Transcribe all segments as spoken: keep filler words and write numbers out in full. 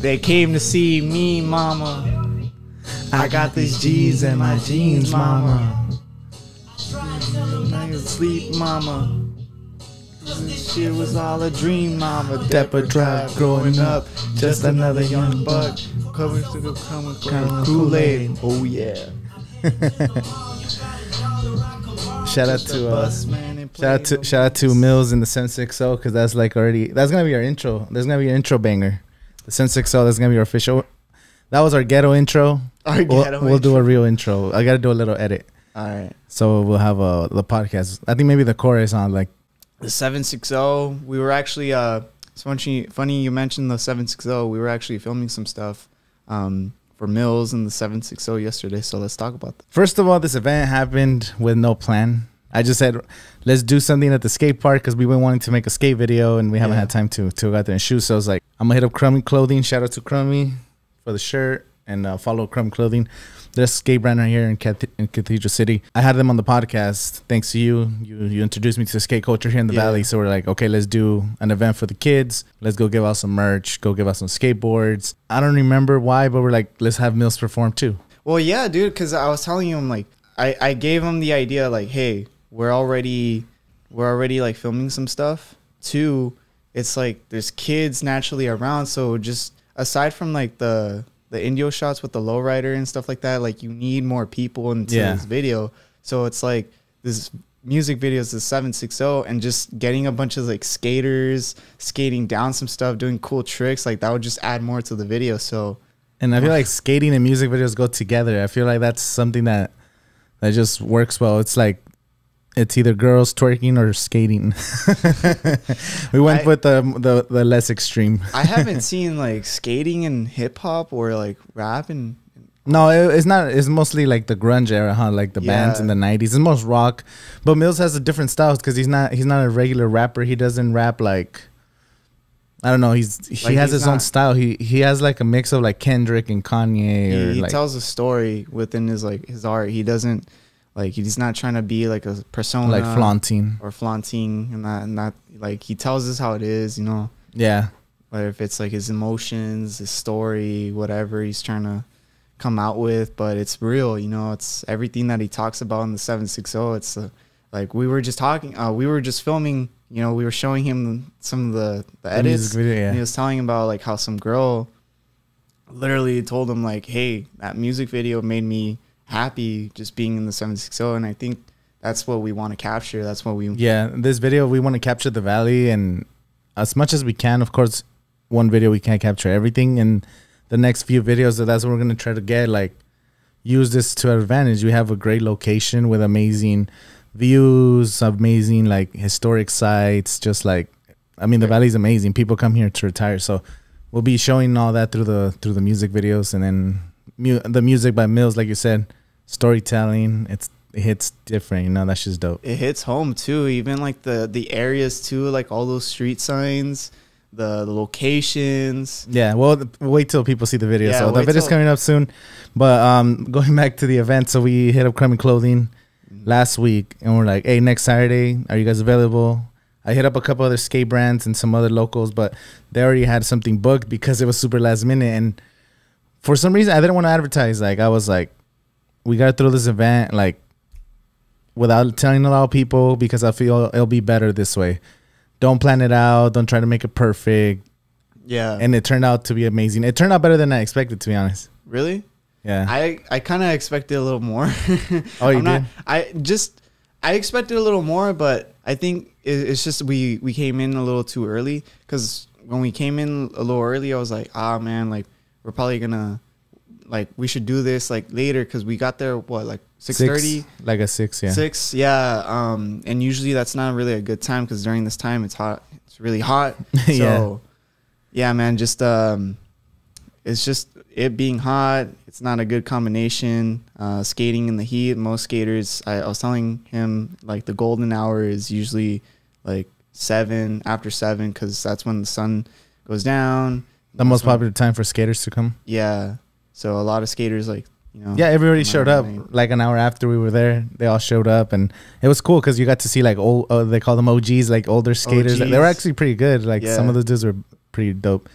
They came to see me, mama. I got these G's in my jeans, mama. I can sleep, mama. This shit was all a dream, mama. Deppa Drive growing up, just another young buck. Covered to the common Kool-Aid. Oh yeah. Shout out to uh, shout out to shout out to Mills and the seven sixty, because that's like already that's gonna be our intro. That's gonna be our intro banger. The seven sixty, that's gonna be our official. That was our ghetto intro. Our we'll, ghetto we'll intro. do a real intro. I gotta do a little edit. All right. So we'll have uh, the podcast. I think maybe the chorus on like the seven sixty. We were actually uh, it's funny, funny you mentioned the seven sixty. We were actually filming some stuff. Um, for Mills and the seven sixty yesterday, so let's talk about that. First of all, this event happened with no plan. I just said, let's do something at the skate park because we were wanting to make a skate video and we yeah. haven't had time to, to go out there and shoot. So I was like, I'm going to hit up Crummy Clothing. Shout out to Crummy for the shirt and uh, follow Crummy Clothing. This skate brand right here in, Cath in Cathedral City. I had them on the podcast. Thanks to you. You, you introduced me to the skate culture here in the yeah. valley. So we're like, okay, let's do an event for the kids. Let's go give out some merch. Go give out some skateboards. I don't remember why, but we're like, let's have Mills perform too. Well, yeah, dude, because I was telling you, I'm like, I, I gave him the idea, like, hey, we're already, we're already like filming some stuff. Two, it's like there's kids naturally around. So just aside from like the... the Indio shots with the lowrider and stuff like that, like you need more people into yeah. this video. So it's like this music video is the seven sixty and just getting a bunch of like skaters skating down some stuff, doing cool tricks, like that would just add more to the video. So, and I feel like skating and music videos go together. I feel like that's something that that just works well. It's like it's either girls twerking or skating. We went I, with the, the the less extreme. I haven't seen like skating and hip hop or like rap and. No, it, it's not. It's mostly like the grunge era, huh? Like the yeah. bands in the nineties. It's most rock, but Mills has a different style because he's not he's not a regular rapper. He doesn't rap like. I don't know. He's he like has he's his not, own style. He he has like a mix of like Kendrick and Kanye. He, or he like, tells a story within his like his art. He doesn't. Like he's not trying to be like a persona, like flaunting or flaunting, and not, and not like he tells us how it is, you know. Yeah. But if it's like his emotions, his story, whatever he's trying to come out with, but it's real, you know. It's everything that he talks about in the seven sixty. It's uh, like we were just talking, uh, we were just filming, you know. We were showing him some of the, the edits. The music video, yeah. And he was telling about like how some girl literally told him like, "Hey, that music video made me." happy just being in the seven sixty, and I think that's what we want to capture. That's what we yeah this video we want to capture the valley, and as much as we can. Of course, one video we can't capture everything, and the next few videos, that's what we're going to try to get, like use this to our advantage. We have a great location with amazing views, amazing like historic sites. Just like I mean, the right. valley's amazing. People come here to retire, so we'll be showing all that through the through the music videos, and then mu the music by Mills, like you said. Storytelling, it's it hits different, you know. That's just dope. It hits home too, even like the the areas too, like all those street signs, the, the locations. Yeah, well, the, wait till people see the video. Yeah, so the video's coming up soon. But um, going back to the event, so we hit up Crummy Clothing last week, and we're like, hey, next Saturday, are you guys available? I hit up a couple other skate brands and some other locals, but they already had something booked because it was super last minute, and for some reason I didn't want to advertise. Like I was like. We got to throw this event like without telling a lot of people because I feel it'll be better this way. Don't plan it out. Don't try to make it perfect. Yeah. And it turned out to be amazing. It turned out better than I expected, to be honest. Really? Yeah. I, I kind of expected a little more. Oh, you I'm did? Not, I just, I expected a little more, but I think it, it's just we, we came in a little too early, because when we came in a little early, I was like, ah, man, like we're probably going to. Like we should do this like later, because we got there what like six thirty, like a six, yeah, six, yeah. Um, and usually that's not really a good time because during this time it's hot, it's really hot. So, yeah. yeah, man, just um, it's just it being hot. It's not a good combination. Uh, skating in the heat. Most skaters, I, I was telling him like the golden hour is usually like seven after seven because that's when the sun goes down. The most when, popular time for skaters to come. Yeah. So a lot of skaters, like, you know. Yeah, everybody showed up. Like an hour after we were there, they all showed up. And it was cool because you got to see, like, old, oh, they call them O Gs, like older skaters. O Gs. They were actually pretty good. Like, yeah. Some of those dudes were pretty dope.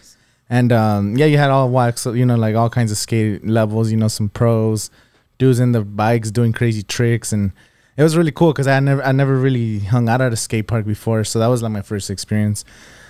And um, yeah, you had all wax, you know, like all kinds of skate levels, you know, some pros, dudes in their bikes doing crazy tricks. And it was really cool because I never, I never really hung out at a skate park before. So that was like my first experience.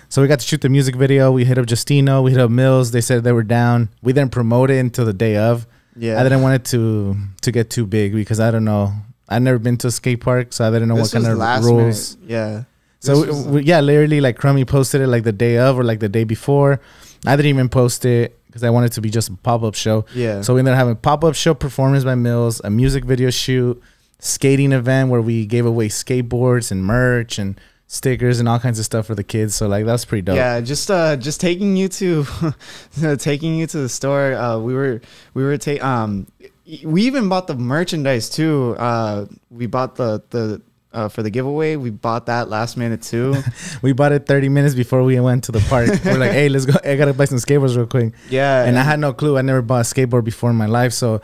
So we got to shoot the music video. We hit up Justino. We hit up Mills. They said they were down. We didn't promote it until the day of. Yeah. I didn't want it to, to get too big because I don't know. I've never been to a skate park, so I didn't know this what kind of rules. Minute. Yeah. So, we, we, yeah, literally, like, Crummy posted it, like, the day of or, like, the day before. I didn't even post it because I wanted it to be just a pop-up show. Yeah. So, we ended up having a pop-up show, performance by Mills, a music video shoot, skating event where we gave away skateboards and merch and stickers and all kinds of stuff for the kids. So, like, that's pretty dope. Yeah, just uh, just taking you to taking you to the store. Uh, we were we were ta um, we even bought the merchandise too. Uh, we bought the the. Uh, for the giveaway, we bought that last minute too. We bought it thirty minutes before we went to the park. We're like, hey, let's go. I gotta buy some skateboards real quick. Yeah. And, and I had no clue. I never bought a skateboard before in my life. So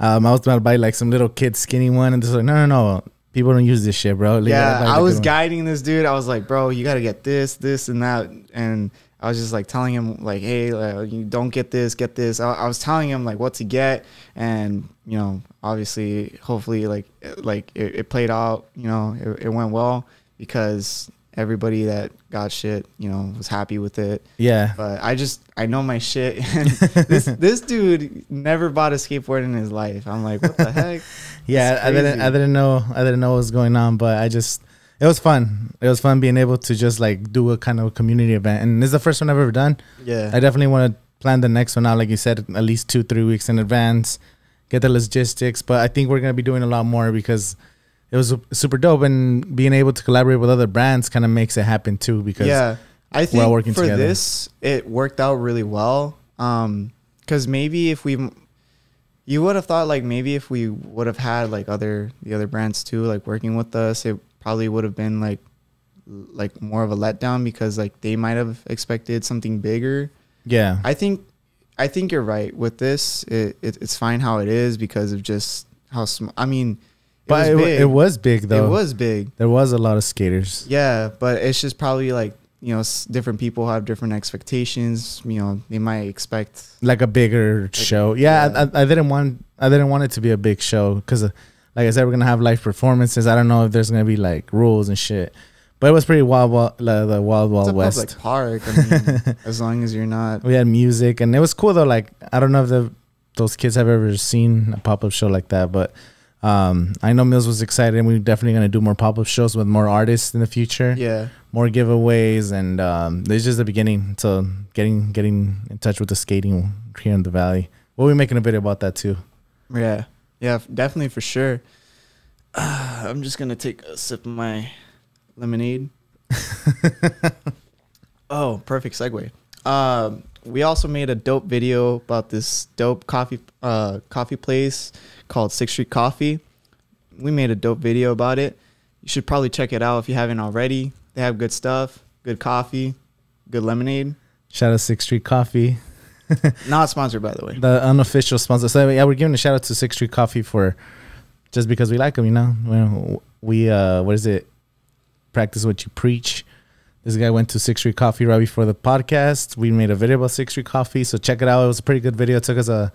um, I was about to buy like some little kid skinny one. And they're like, no, no, no. People don't use this shit, bro. Like, yeah. I was guiding this dude. I was like, bro, you gotta get this, this, and that. And I was just like telling him, like, hey, like, you don't get this, get this. I, I was telling him like what to get, and you know, obviously, hopefully, like, like it, it played out. You know, it, it went well because everybody that got shit, you know, was happy with it. Yeah. But I just, I know my shit. And this this dude never bought a skateboard in his life. I'm like, what the heck? Yeah, I didn't, I didn't know, I didn't know what was going on, but I just. It was fun. It was fun being able to just like do a kind of community event. And this is the first one I've ever done. Yeah. I definitely want to plan the next one out, like you said, at least two, three weeks in advance, get the logistics. But I think we're going to be doing a lot more because it was super dope. And being able to collaborate with other brands kind of makes it happen too because yeah, I think we're all working together. For this, it worked out really well. Um, because maybe if we... You would have thought like maybe if we would have had like other the other brands too, like working with us, it probably would have been like like more of a letdown because like they might have expected something bigger. Yeah, I think I think you're right with this. It, it it's fine how it is because of just how small. I mean, it but was it, big. it was big though. It was big. There was a lot of skaters. Yeah, but it's just probably like you know different people have different expectations. You know, they might expect like a bigger like, show. Yeah, yeah. I, I didn't want I didn't want it to be a big show because. Like I said, we're going to have live performances. I don't know if there's going to be, like, rules and shit. But it was pretty wild, wild like the Wild Wild it's a West. Public park, I mean, as long as you're not. We had music, and it was cool, though. Like, I don't know if the, those kids have ever seen a pop-up show like that, but um, I know Mills was excited, and we're definitely going to do more pop-up shows with more artists in the future. Yeah. More giveaways, and um, it's just the beginning. So getting, getting in touch with the skating here in the Valley. We'll be making a video about that, too. Yeah. Yeah, definitely for sure. Uh, I'm just gonna take a sip of my lemonade. Oh, perfect segue. Um, we also made a dope video about this dope coffee uh, coffee place called Six Street Coffee. We made a dope video about it. You should probably check it out if you haven't already. They have good stuff, good coffee, good lemonade. Shout out Six Street Coffee. Not sponsored, by the way. The unofficial sponsor. So yeah, we're giving a shout out to Six Street Coffee for just because we like them, you know. We uh, what is it? Practice what you preach. This guy went to Six Street Coffee right before the podcast. We made a video about Six Street Coffee, so check it out. It was a pretty good video. It took us a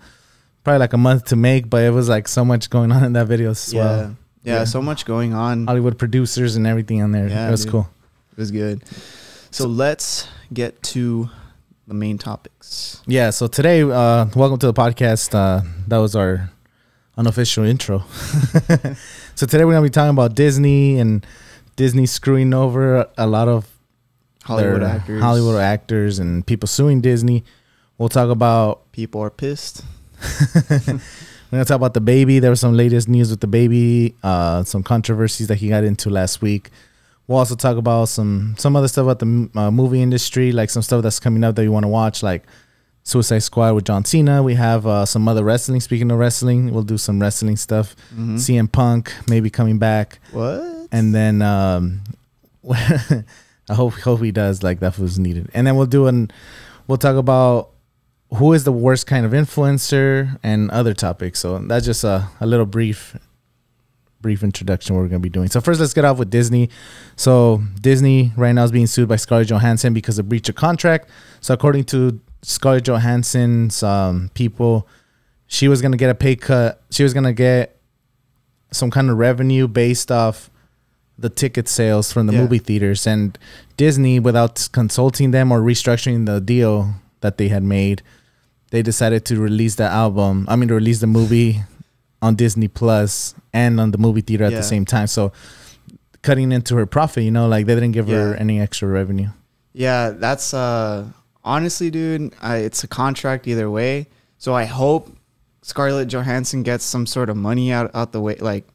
probably like a month to make, but it was like so much going on in that video as yeah. well. Yeah, yeah, so much going on. Hollywood producers and everything on there. Yeah, it was dude. cool. It was good. So, so let's get to. The main topics. Yeah, so today, uh, welcome to the podcast. Uh, that was our unofficial intro. So today we're going to be talking about Disney and Disney screwing over a lot of Hollywood actors. Hollywood actors and people suing Disney. We'll talk about... People are pissed. We're going to talk about The Baby. There was some latest news with The Baby, uh, some controversies that he got into last week. We'll also talk about some some other stuff about the uh, movie industry, like some stuff that's coming up that you want to watch, like Suicide Squad with John Cena. We have uh, some other wrestling. Speaking of wrestling, we'll do some wrestling stuff. Mm-hmm. C M Punk maybe coming back. What? And then um, I hope hope he does like that was needed. And then we'll do an we'll talk about who is the worst kind of influencer and other topics. So that's just a, a little brief. brief introduction what we're going to be doing. So first, let's get off with Disney. So Disney right now is being sued by Scarlett Johansson because of breach of contract. So according to Scarlett Johansson's um, people, she was going to get a pay cut. She was going to get some kind of revenue based off the ticket sales from the yeah. movie theaters. And Disney, without consulting them or restructuring the deal that they had made, they decided to release the album. I mean, to release the movie on Disney Plus and on the movie theater at yeah. the same time. So cutting into her profit, you know, like they didn't give yeah. her any extra revenue. Yeah, that's uh, honestly, dude, I, it's a contract either way. So I hope Scarlett Johansson gets some sort of money out, out the way. Like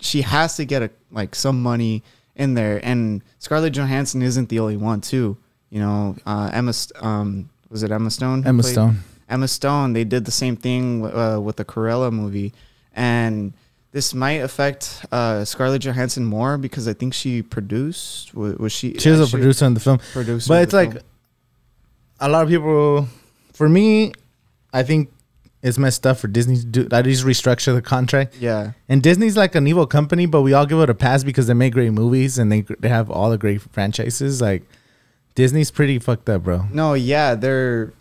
she has to get a, like some money in there. And Scarlett Johansson isn't the only one too. You know, uh, Emma, um, was it Emma Stone? Emma Stone. Emma Stone, they did the same thing uh, with the Cruella movie. And this might affect uh, Scarlett Johansson more because I think she produced. Was she? She was yeah, a she producer in the film. Producer but it's like film. a lot of people, for me, I think it's messed up for Disney to do. I just restructure the contract. Yeah. And Disney's like an evil company, but we all give it a pass because they make great movies and they, they have all the great franchises. Like Disney's pretty fucked up, bro. No, yeah, they're...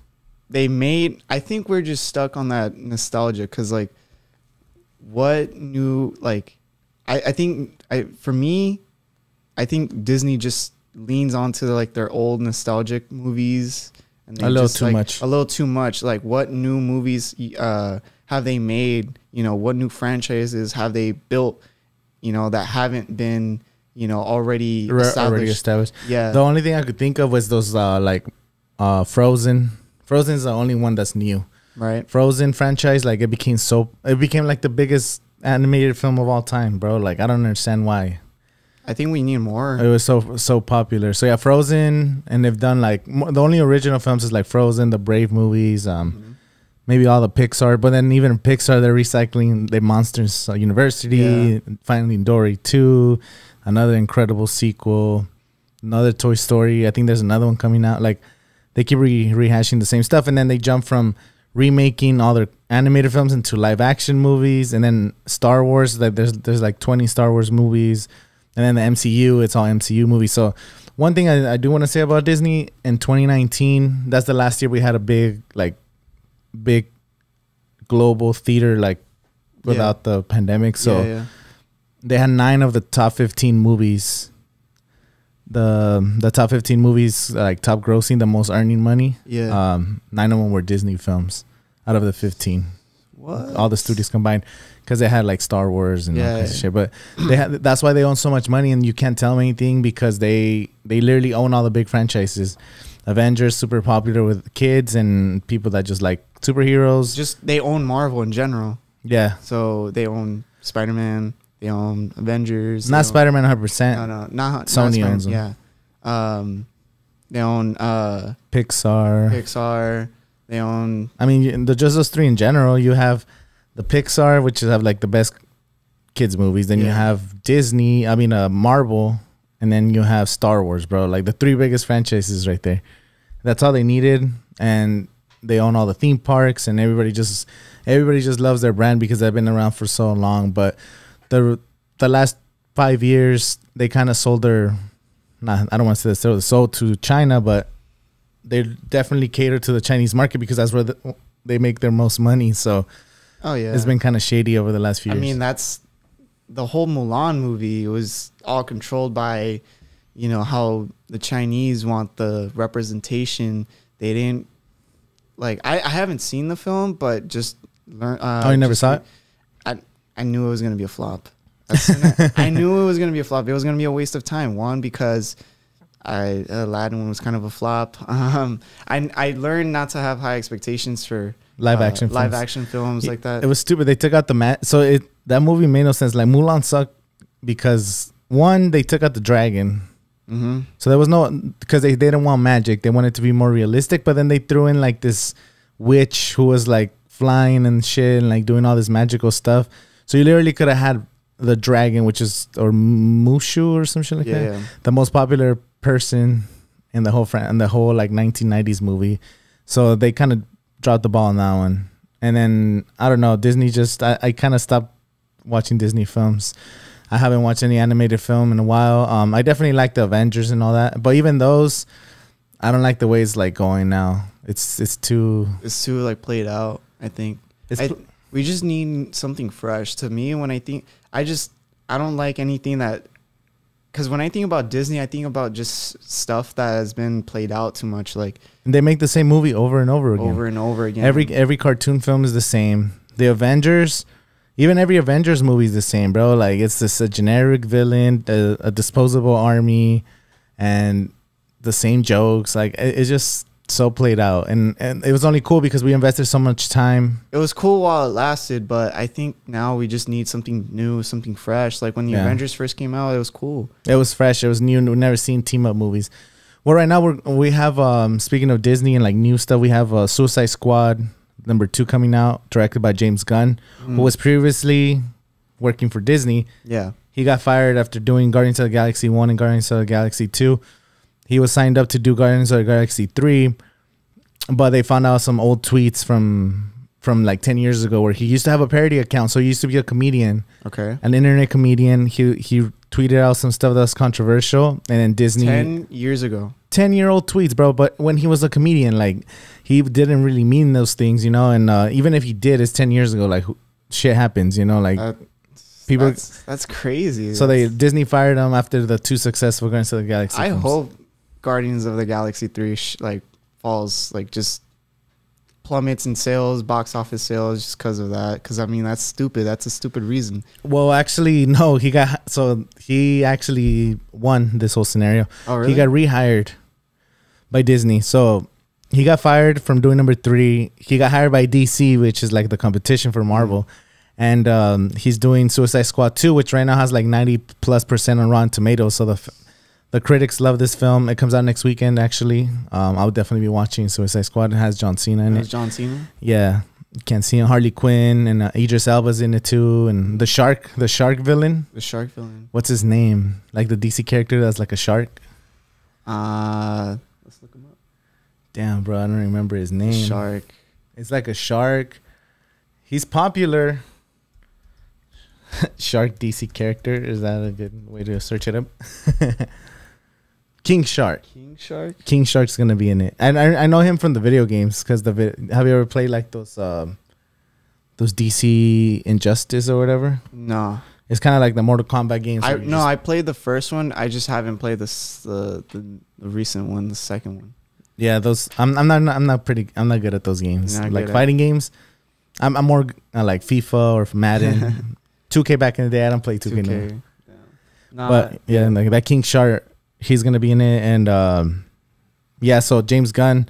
They made, I think we're just stuck on that nostalgia because, like, what new, like, I, I think, I for me, I think Disney just leans onto, like, their old nostalgic movies. And a little just, too like, much. A little too much. Like, what new movies uh, have they made? You know, what new franchises have they built, you know, that haven't been, you know, already established? Already established. Yeah. The only thing I could think of was those, uh, like, uh, Frozen. Frozen is the only one that's new, right? Frozen franchise, like it became so, it became like the biggest animated film of all time, bro. Like I don't understand why. I think we need more. It was so so popular. So yeah, Frozen, and they've done like the only original films is like Frozen, the Brave movies, um, mm-hmm. maybe all the Pixar. But then even Pixar, they're recycling the Monsters University, yeah. Finding Dory two, another incredible sequel, another Toy Story. I think there's another one coming out, like. They keep re rehashing the same stuff, and then they jump from remaking all their animated films into live action movies, and then Star Wars. Like there's there's like twenty Star Wars movies, and then the M C U. It's all M C U movies. So one thing I, I do want to say about Disney in twenty nineteen, that's the last year we had a big like big global theater like without yeah. the pandemic. So yeah, yeah. they had nine of the top fifteen movies. The the top fifteen movies, like top grossing, the most earning money. Yeah. Um, nine of them were Disney films out of the fifteen. What? All the studios combined, because they had like Star Wars and yeah, all kinds yeah. of shit. But they had, that's why they own so much money, and you can't tell them anything because they they literally own all the big franchises. Avengers, super popular with kids and people that just like superheroes. Just they own Marvel in general. Yeah. So they own Spider-Man. They own Avengers. Not Spider-Man one hundred percent. No, no. Not, Sony not owns them. Yeah. Um, they own... Uh, Pixar. Pixar. They own... I mean, the, just those three in general. You have the Pixar, which have like the best kids movies. Then yeah. you have Disney. I mean, uh, Marvel. And then you have Star Wars, bro. Like the three biggest franchises right there. That's all they needed. And they own all the theme parks. And everybody just, everybody just loves their brand because they've been around for so long. But... The, the last five years, they kind of sold their, nah, I don't want to say this, they sold to China, but they definitely cater to the Chinese market because that's where the, they make their most money. So oh, yeah. it's been kind of shady over the last few I years. I mean, that's the whole Mulan movie was all controlled by, you know, how the Chinese want the representation. They didn't, like, I, I haven't seen the film, but just learn. Uh, oh, you never saw it? I knew it was going to be a flop. I, I knew it was going to be a flop. It was going to be a waste of time. One, because I, Aladdin was kind of a flop. Um, I, I learned not to have high expectations for live uh, action live films. action films it, like that. It was stupid. They took out the mat. So it, that movie made no sense. Like Mulan sucked because, one, they took out the dragon. Mm-hmm. So there was no, because they, they didn't want magic. They wanted to be more realistic. But then they threw in like this witch who was like flying and shit and like doing all this magical stuff. So you literally could have had the dragon, which is, or Mushu or some shit like yeah, that. Yeah. The most popular person in the whole, in the whole like nineteen nineties movie. So they kind of dropped the ball on that one. And then, I don't know, Disney just, I, I kind of stopped watching Disney films. I haven't watched any animated film in a while. Um, I definitely like the Avengers and all that. But even those, I don't like the way it's like going now. It's it's too it's too like played out. I think it's I, we just need something fresh. To me, when I think, I just I don't like anything that, because when I think about Disney, I think about just stuff that has been played out too much. Like, and they make the same movie over and over again, over and over again. Every every cartoon film is the same. The Avengers, even every Avengers movie is the same, bro. Like, it's this a generic villain, a, a disposable army, and the same jokes. Like, it, it's just so played out. And and it was only cool because we invested so much time. It was cool while it lasted, but I think now we just need something new, something fresh. Like, when the yeah. Avengers first came out, it was cool. It was fresh. It was new. We've never seen team up movies. Well, right now we we have um speaking of Disney and like new stuff, we have uh, Suicide Squad number two coming out, directed by James Gunn, mm. who was previously working for Disney. Yeah, he got fired after doing Guardians of the Galaxy one and Guardians of the Galaxy two. He was signed up to do Guardians of the Galaxy three, but they found out some old tweets from from like ten years ago where he used to have a parody account. So he used to be a comedian, okay, an internet comedian. He he tweeted out some stuff that was controversial, and then Disney ten years ago, ten year old tweets, bro. But when he was a comedian, like, he didn't really mean those things, you know. And uh, even if he did, it's ten years ago. Like, shit happens, you know. Like. Uh People, that's, that's crazy. So that's, they Disney fired him after the two successful Guardians of the Galaxy. I films. hope Guardians of the Galaxy three sh like falls, like just plummets in sales, box office sales, just because of that. Because I mean, that's stupid. That's a stupid reason. Well, actually, no. He got so he actually won this whole scenario. Oh, really? He got rehired by Disney. So he got fired from doing number three. He got hired by D C, which is like the competition for Marvel. Mm-hmm. And um, he's doing Suicide Squad two, which right now has like ninety plus percent on Rotten Tomatoes. So the f the critics love this film. It comes out next weekend, actually. Um, I'll definitely be watching Suicide Squad. It has John Cena in it. It has John Cena? Yeah. Can't see him. Harley Quinn and uh, Idris Elba's in it too. And the shark, the shark villain. The shark villain. What's his name? Like the D C character that's like a shark? Uh, let's look him up. Damn, bro. I don't remember his name. Shark. It's like a shark. He's popular. Shark D C character, is that a good way to search it up? King Shark. King Shark. King Shark's gonna be in it, and I, I know him from the video games because the vi have you ever played like those um those D C Injustice or whatever? No, it's kind of like the Mortal Kombat games. I no, I played the first one. I just haven't played this the the, the recent one, the second one. Yeah, those I'm I'm not I'm not pretty I'm not good at those games. Like fighting games, I'm I'm more uh, like FIFA or Madden. two K back in the day. I don't play two K, two K now. Yeah. Nah, but yeah, like that King Shark, he's gonna be in it. And um, yeah, so James Gunn,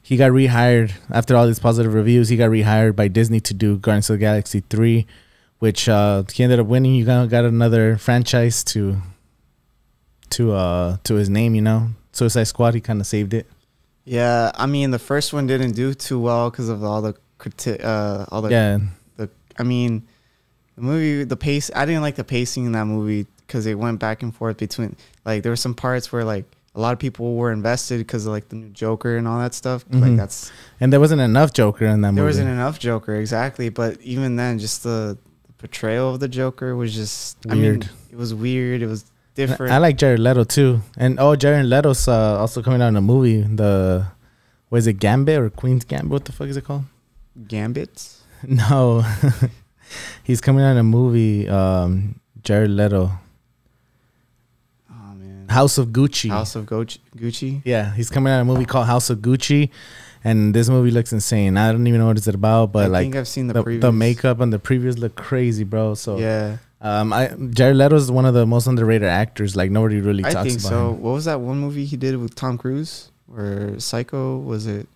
he got rehired after all these positive reviews. He got rehired by Disney to do Guardians of the Galaxy three, which uh, he ended up winning. You got got another franchise to to uh, to his name, you know. Suicide Squad, he kind of saved it. Yeah, I mean the first one didn't do too well because of all the uh, all the yeah. The I mean. The movie, the pace, I didn't like the pacing in that movie because it went back and forth between, like, there were some parts where, like, a lot of people were invested because of, like, the new Joker and all that stuff. Mm-hmm. Like, that's. And there wasn't enough Joker in that movie. There wasn't enough Joker, exactly. But even then, just the, the portrayal of the Joker was just weird. I mean, it was weird. It was different. I, I like Jared Leto, too. And, oh, Jared Leto's uh, also coming out in a movie. The, what is it, Gambit or Queen's Gambit? What the fuck is it called? Gambits? No. He's coming out in a movie, um, Jared Leto. Oh, man. House of Gucci. House of Gucci. Gucci? Yeah, he's coming out in a movie called House of Gucci, and this movie looks insane. I don't even know what it's about, but I like think I've seen the, the, the makeup and the previews look crazy, bro. So yeah, um, I Jared Leto is one of the most underrated actors. Like nobody really talks about. I think so. Him. What was that one movie he did with Tom Cruise? Or Psycho? Was it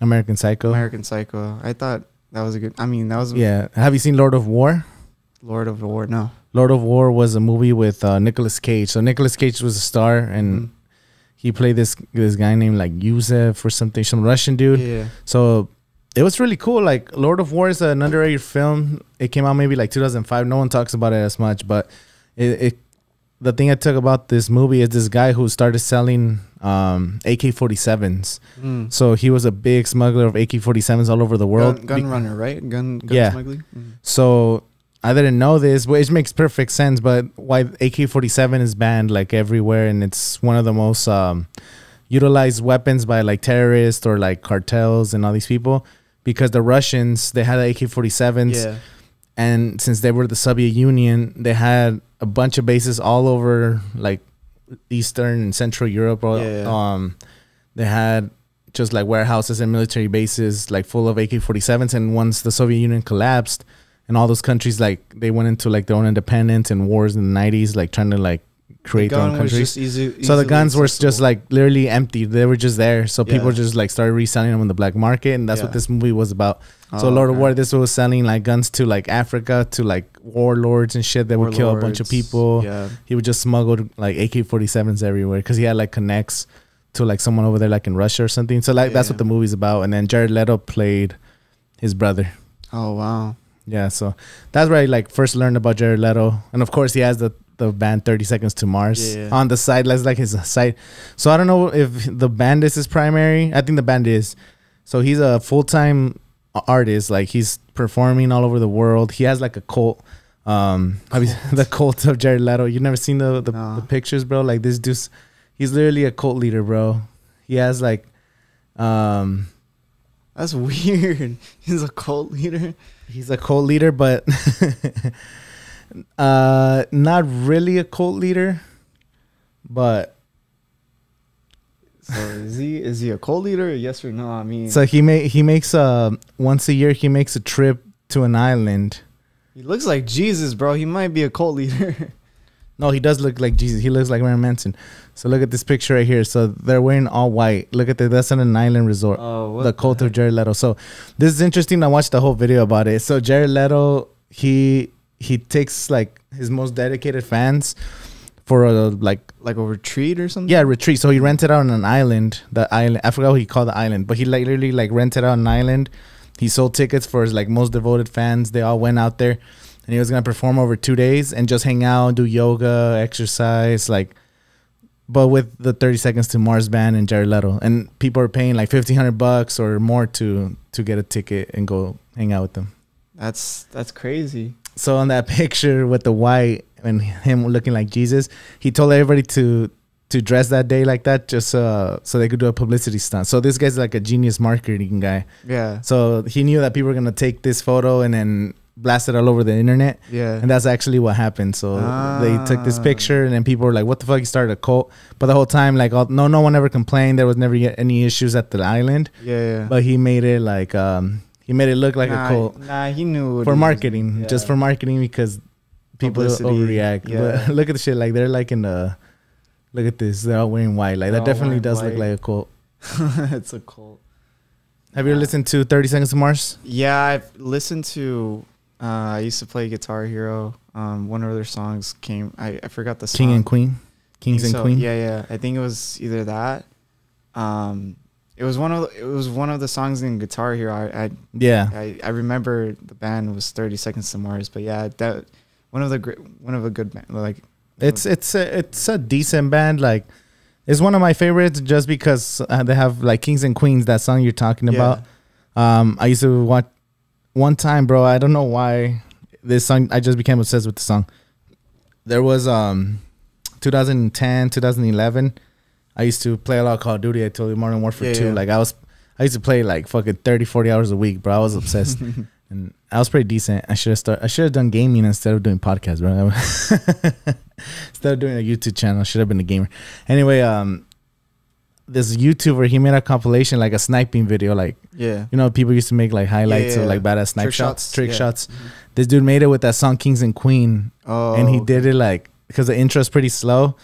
American Psycho? American Psycho. I thought. That was a good, I mean, that was. Yeah. Have you seen Lord of War? Lord of War, no. Lord of War was a movie with uh, Nicolas Cage. So Nicolas Cage was a star, and mm-hmm. he played this this guy named like Yusef or something, some Russian dude. Yeah. So it was really cool. Like Lord of War is an underrated film. It came out maybe like two thousand five. No one talks about it as much, but it, it the thing I took about this movie is this guy who started selling um A K forty-sevens. Mm. So he was a big smuggler of A K forty-sevens all over the world. Gun, gun runner, right? Gun, gun yeah. smuggling. Mm. So I didn't know this, which makes perfect sense, but why A K forty-seven is banned like everywhere, and it's one of the most um utilized weapons by like terrorists or like cartels and all these people, because the Russians, they had A K forty-sevens. Yeah. And since they were the Soviet Union, they had a bunch of bases all over like Eastern and Central Europe. Or, yeah, yeah. Um, they had just like warehouses and military bases like full of A K forty-sevens. And once the Soviet Union collapsed and all those countries, like they went into like their own independence and wars in the nineties, like trying to like create their own countries. Easy, so the guns accessible. were just like literally empty. They were just there. So yeah. people just like started reselling them on the black market. And that's yeah. what this movie was about. So oh, Lord okay. of War, this was selling like guns to like Africa, to like warlords and shit that warlords, would kill a bunch of people. Yeah. He would just smuggle like A K forty-sevens everywhere because he had like connects to like someone over there like in Russia or something. So like yeah. that's what the movie's about. And then Jared Leto played his brother. Oh, wow. Yeah, so that's where I like first learned about Jared Leto. And of course he has the, the band thirty seconds to Mars yeah, yeah. on the side. That's like his side. So I don't know if the band is his primary. I think the band is. So he's a full-time artist, like he's performing all over the world. He has like a cult, um cult. the cult of Jared Leto. You've never seen the the, no. the pictures, bro? Like this dude's, he's literally a cult leader, bro. He has like um that's weird. He's a cult leader. He's a cult leader, but uh not really a cult leader. But so is he is he a cult leader? Yes or no? I mean, so he make he makes uh once a year he makes a trip to an island. He looks like Jesus, bro. He might be a cult leader. No, he does look like Jesus. He looks like Marilyn Manson. So look at this picture right here. So they're wearing all white. Look at that. That's on an island resort. Oh, what the cult the of Jared Leto. So this is interesting. I watched the whole video about it. So Jared Leto, he he takes like his most dedicated fans for a like like a retreat or something. Yeah, retreat. So he rented out on an island. The island, I forgot what he called the island, but he like literally like rented out an island. He sold tickets for his like most devoted fans. They all went out there, and he was gonna perform over two days and just hang out, do yoga, exercise, like. But with the thirty seconds to Mars band and Jared Leto, and people are paying like fifteen hundred bucks or more to to get a ticket and go hang out with them. That's that's crazy. So on that picture with the white and him looking like Jesus, he told everybody to to dress that day like that just uh, so they could do a publicity stunt. So this guy's like a genius marketing guy. Yeah. So he knew that people were gonna take this photo and then blast it all over the internet. Yeah. And that's actually what happened. So ah. they took this picture and then people were like, "What the fuck? You started a cult." But the whole time, like, all, no, no one ever complained. There was never any issues at the island. Yeah. yeah. But he made it like um, he made it look like nah, a cult. Nah, he knew for marketing, was, yeah. just for marketing because. People Publicity. overreact. Yeah. But look at the shit. Like they're like in the. Look at this. They're all wearing white. Like they're that definitely does white. look like a cult. It's a cult. Have you yeah. ever listened to thirty seconds to Mars? Yeah, I've listened to. Uh, I used to play Guitar Hero. Um, one of their songs came. I I forgot the song. King and Queen. Kings and so. Queen. Yeah, yeah. I think it was either that. Um, it was one of the, it was one of the songs in Guitar Hero. I, I yeah. I I remember the band was thirty seconds to Mars, but yeah that. One of the great, one of a good band. Like it's it's a, it's a decent band. Like it's one of my favorites just because uh, they have like Kings and Queens, that song you're talking yeah. about. Um, I used to watch one time, bro. I don't know why this song. I just became obsessed with the song. There was um, two thousand ten, two thousand eleven. I used to play a lot of Call of Duty. I told you, Modern Warfare yeah, Two. Yeah. Like I was, I used to play like fucking thirty, forty hours a week, bro. I was obsessed. And I was pretty decent. I should have start. I should have done gaming instead of doing podcasts, bro. Instead of doing a YouTube channel, I should have been a gamer. Anyway, um, this YouTuber, he made a compilation, like a sniping video, like yeah, you know, people used to make like highlights yeah, yeah, of like badass snipe trick shots, shots, trick yeah. shots. Mm-hmm. This dude made it with that song Kings and Queen, oh, and he did it like because the intro is pretty slow,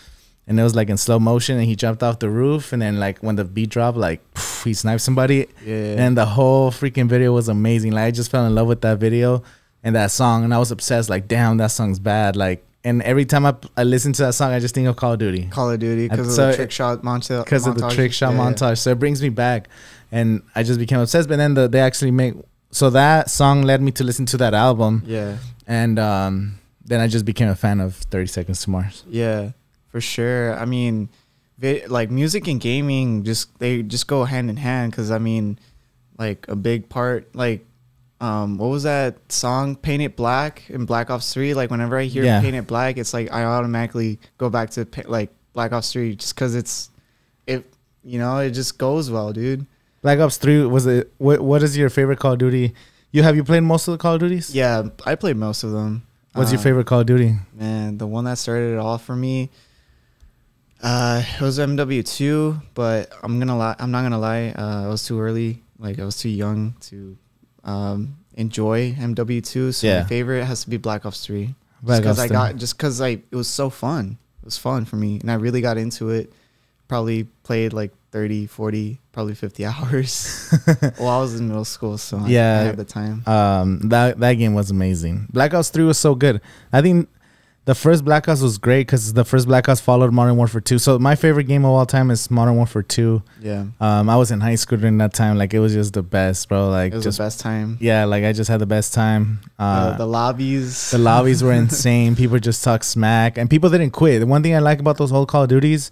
and it was like in slow motion, and he jumped off the roof, and then like when the beat dropped, like. He sniped somebody yeah. and the whole freaking video was amazing. Like I just fell in love with that video and that song, and I was obsessed. Like damn, that song's bad. Like, and every time I, I listen to that song, I just think of Call of Duty. Call of Duty because of so the trick shot monta because montage because of the trick shot yeah, montage yeah. So it brings me back and I just became obsessed. But then the, they actually make, so that song led me to listen to that album yeah and um then I just became a fan of thirty seconds to Mars. Yeah, for sure. I mean, like music and gaming, just they just go hand in hand. Because I mean, like a big part, like um what was that song, Paint It Black in Black Ops three? Like whenever I hear yeah. Paint It Black, it's like I automatically go back to like Black Ops three just because it's it you know, it just goes well, dude. Black Ops three was it? What, what is your favorite Call of Duty? You have you played most of the Call of Duties? Yeah, I played most of them. What's uh, your favorite Call of Duty? Man, the one that started it all for me, uh, it was M W two. But I'm gonna lie, I'm not gonna lie. Uh, I was too early. Like I was too young to um, enjoy M W two. So yeah. my favorite has to be Black Ops three. Black just Ops I got just because like it was so fun. It was fun for me, and I really got into it. Probably played like thirty, forty, probably fifty hours. Well, I was in middle school, so yeah, I, I had the time. Um, that that game was amazing. Black Ops three was so good. I think the first Black Ops was great because the first Black Ops followed Modern Warfare two. So my favorite game of all time is Modern Warfare two. Yeah. Um, I was in high school during that time. Like it was just the best, bro. Like it was just the best time. Yeah. Like I just had the best time. Uh, uh, the lobbies. The lobbies were insane. People just talk smack, and people didn't quit. The one thing I like about those whole Call of Duties.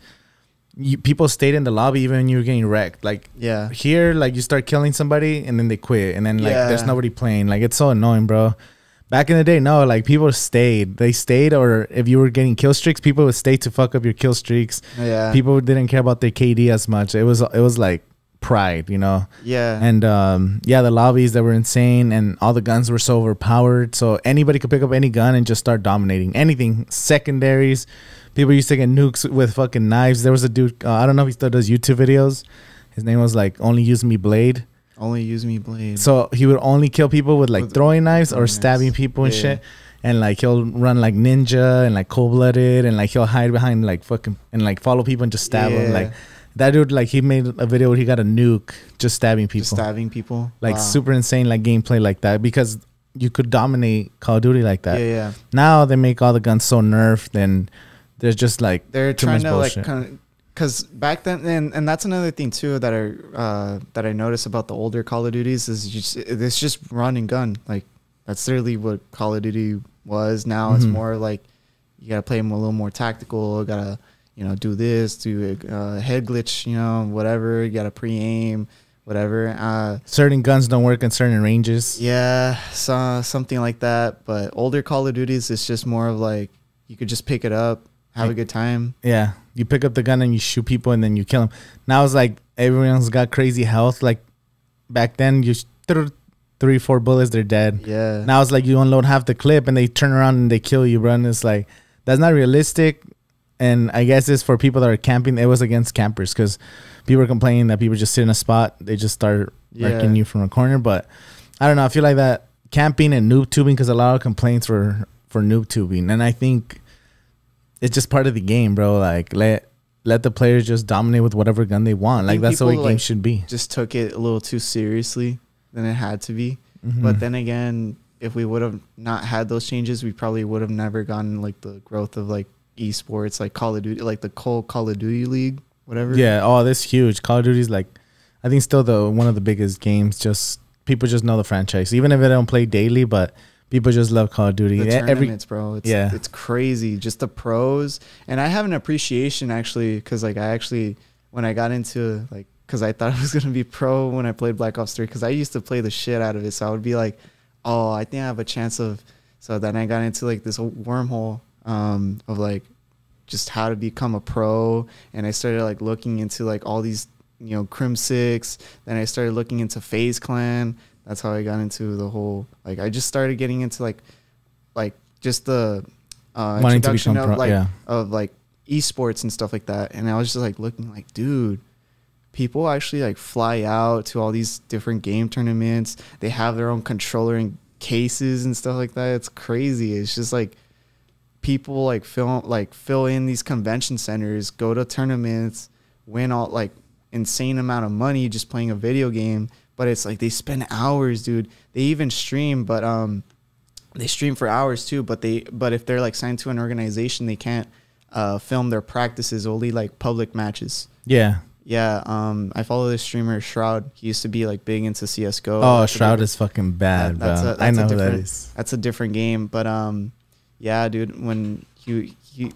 You, people stayed in the lobby even when you were getting wrecked. Like yeah, here like you start killing somebody and then they quit, and then like yeah. there's nobody playing. Like it's so annoying, bro. Back in the day, no, like people stayed. They stayed, or if you were getting kill streaks, people would stay to fuck up your kill streaks. Yeah, people didn't care about their K D as much. It was it was like pride, you know. Yeah, and um, yeah, the lobbies that were insane, and all the guns were so overpowered. So anybody could pick up any gun and just start dominating anything. Secondaries. People used to get nukes with fucking knives. There was a dude, uh, I don't know if he still does YouTube videos. His name was like, Only Use Me Blade. Only Use Me Blade. So he would only kill people with like with throwing knives throwing or stabbing knives. people and yeah. shit. And like he'll run like ninja and like cold-blooded, and like he'll hide behind like fucking, and like follow people and just stab yeah. them. Like that dude, like he made a video where he got a nuke just stabbing people. Just stabbing people. Like wow. super insane like gameplay like that, because you could dominate Call of Duty like that. Yeah, yeah. Now they make all the guns so nerfed, and... They're just like they're trying to bullshit. like, because back then, and, and that's another thing too that I uh, that I noticed about the older Call of Duties is just, it's just run and gun. Like that's literally what Call of Duty was. Now mm-hmm. it's more like you gotta play them a little more tactical. Gotta you know do this, do a uh, head glitch, you know whatever. You gotta pre-aim, whatever. Uh, certain guns don't work in certain ranges. Yeah, so, something like that. But older Call of Duties, it's just more of like you could just pick it up. Have a good time. Yeah. You pick up the gun and you shoot people and then you kill them. Now it's like everyone's got crazy health. Like back then, you three, four bullets, they're dead. Yeah. Now it's like you unload half the clip and they turn around and they kill you, bro. And it's like, that's not realistic. And I guess it's for people that are camping. It was against campers because people were complaining that people just sit in a spot. They just start wrecking yeah. you from a corner. But I don't know. I feel like that camping and noob tubing, because a lot of complaints were for noob tubing. And I think... it's just part of the game, bro. Like let let the players just dominate with whatever gun they want. Like that's the way games should be. Just took it a little too seriously than it had to be. Mm-hmm. But then again, if we would have not had those changes, we probably would have never gotten like the growth of like esports, like Call of Duty, like the Call Call of Duty League, whatever. Yeah, oh, that's huge. Call of Duty's like, I think still the one of the biggest games. Just people just know the franchise, even if they don't play daily, but. People just love Call of Duty. The yeah, tournaments, every, bro. It's, yeah. it's crazy. Just the pros. And I have an appreciation, actually, because, like, I actually, when I got into, like, because I thought I was going to be pro when I played Black Ops three, because I used to play the shit out of it. So I would be like, oh, I think I have a chance of. So then I got into, like, this wormhole um, of, like, just how to become a pro. And I started, like, looking into, like, all these, you know, Crim Six. Then I started looking into FaZe Clan. That's how I got into the whole, like, I just started getting into, like, like just the uh, introduction of, pro, like, yeah. of, like, esports and stuff like that. And I was just, like, looking, like, dude, people actually, like, fly out to all these different game tournaments. They have their own controller and cases and stuff like that. It's crazy. It's just, like, people, like, fill, like, fill in these convention centers, go to tournaments, win all, like, insane amount of money just playing a video game. But it's like they spend hours, dude. They even stream, but um, they stream for hours too. But they, but if they're like signed to an organization, they can't uh, film their practices, only like public matches. Yeah, yeah. Um, I follow this streamer Shroud. He used to be like big into C S G O. Oh, that's Shroud is fucking bad, that, bro. A, I know who that is. That's a different game, but um, yeah, dude. When you, you,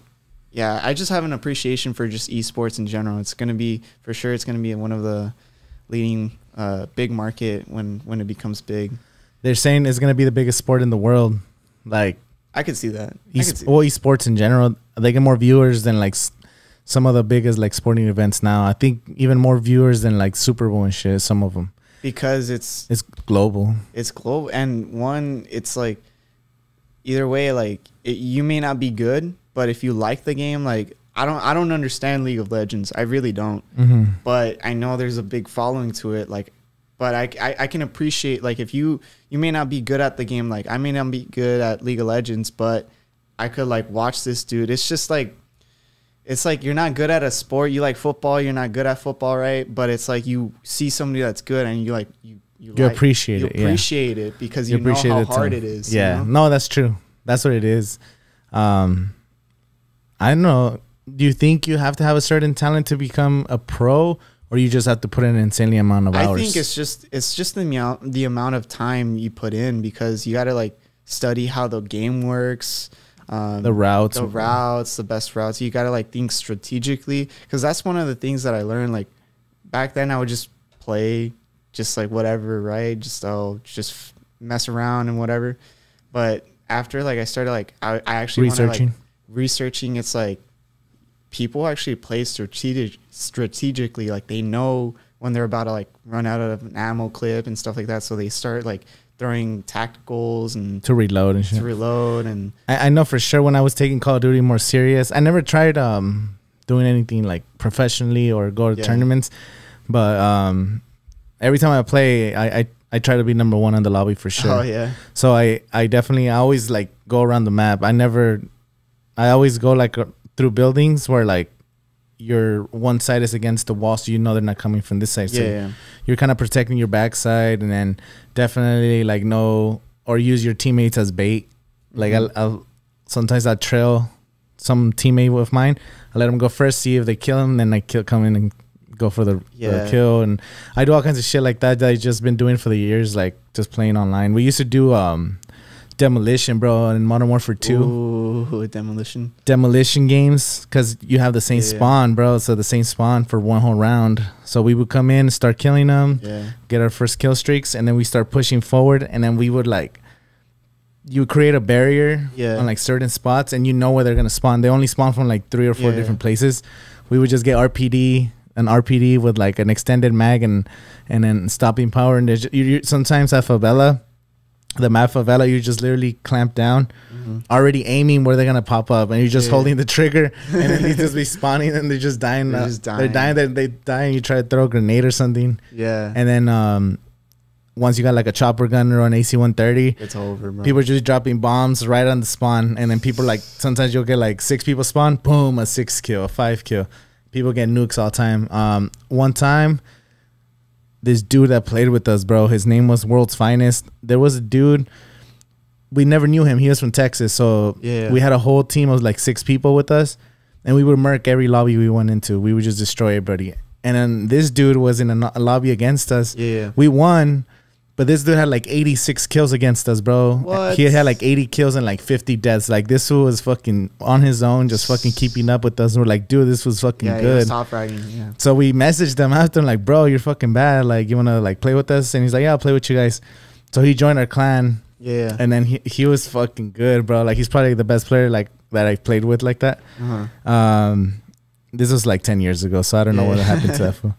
yeah, I just have an appreciation for just esports in general. It's gonna be for sure. It's gonna be one of the leading. Uh, big market when when it becomes big. They're saying it's gonna be the biggest sport in the world. Like I could see that. E I could see well, esports in general, they get more viewers than like some of the biggest like sporting events now. I think even more viewers than like Super Bowl and shit, some of them. Because it's it's global. It's global. And one, it's like either way, like it, you may not be good, but if you like the game, like I don't I don't understand League of Legends. I really don't. Mm-hmm. But I know there's a big following to it. Like But I, I, I can appreciate, like, if you, you may not be good at the game. Like, I may not be good at League of Legends, but I could, like, watch this dude. It's just, like, it's, like, you're not good at a sport. You like football. You're not good at football, right? But it's, like, you see somebody that's good, and you, like, you you, you like, appreciate you it. You appreciate yeah. it because you, you know how hard it, it is. Yeah. You know? No, that's true. That's what it is. Um, I don't know. Do you think you have to have a certain talent to become a pro? Or you just have to put in an insanely amount of hours? I think it's just it's just the amount the amount of time you put in, because you got to like study how the game works, um, the routes, the routes, the best routes. You got to like think strategically, because that's one of the things that I learned. Like back then, I would just play, just like whatever, right? Just oh, just mess around and whatever. But after like I started like I, I actually researching, wanna, like, researching. It's like. People actually play strategic, strategically, like they know when they're about to like run out of an ammo clip and stuff like that. So they start like throwing tacticals and to reload and shit. To reload and I, I know for sure when I was taking Call of Duty more serious, I never tried um doing anything like professionally or go to yeah. tournaments, but um every time I play, I, I I try to be number one on the lobby for sure. Oh yeah. So I I definitely I always like go around the map. I never I always go like. A, through buildings where like your one side is against the wall, so you know they're not coming from this side. Yeah, so yeah. you're kind of protecting your backside, and then definitely like know or use your teammates as bait. Like mm-hmm. I'll, I'll sometimes I trail some teammate of mine. I let him go first, see if they kill him, then I kill come in and go for the, yeah. the kill. And I do all kinds of shit like that that I just been doing for the years, like just playing online. We used to do um. Demolition, bro, in Modern Warfare two. Ooh, demolition. Demolition games, because you have the same yeah, spawn, bro. So the same spawn for one whole round. So we would come in, start killing them, yeah. get our first kill streaks, and then we start pushing forward. And then we would, like, you create a barrier yeah. on, like, certain spots, and you know where they're going to spawn. They only spawn from, like, three or four yeah. different places. We would just get R P D. An R P D with, like, an extended mag and, and then stopping power. And you, you, sometimes at Favela... The map favela, you just literally clamp down, mm-hmm. already aiming where they're gonna pop up, and you're just yeah. holding the trigger, and then they just be spawning, and they're just dying. They're, just dying. they're dying. They're, they die, and you try to throw a grenade or something. Yeah. And then um, once you got like a chopper gun or an A C one thirty, it's over, bro. People are just dropping bombs right on the spawn, and then people like sometimes you'll get like six people spawn, boom, a six kill, a five kill. People get nukes all the time. Um, one time. This dude that played with us, bro, his name was World's Finest. There was a dude, we never knew him. He was from Texas. So yeah. we had a whole team of like six people with us, and we would murk every lobby we went into. We would just destroy everybody. And then this dude was in a, a lobby against us. Yeah, we won, but this dude had like eighty-six kills against us, bro. What? He had like eighty kills and like fifty deaths. Like this dude was fucking on his own, just fucking keeping up with us. And we're like, dude, this was fucking yeah, good. He was top ragging, yeah. So we messaged them after, like, bro, you're fucking bad. Like, you wanna like play with us? And he's like, yeah, I'll play with you guys. So he joined our clan. Yeah. And then he he was fucking good, bro. Like he's probably the best player like that I played with like that. Uh-huh. Um, this was like ten years ago, so I don't yeah. know what happened to that fool.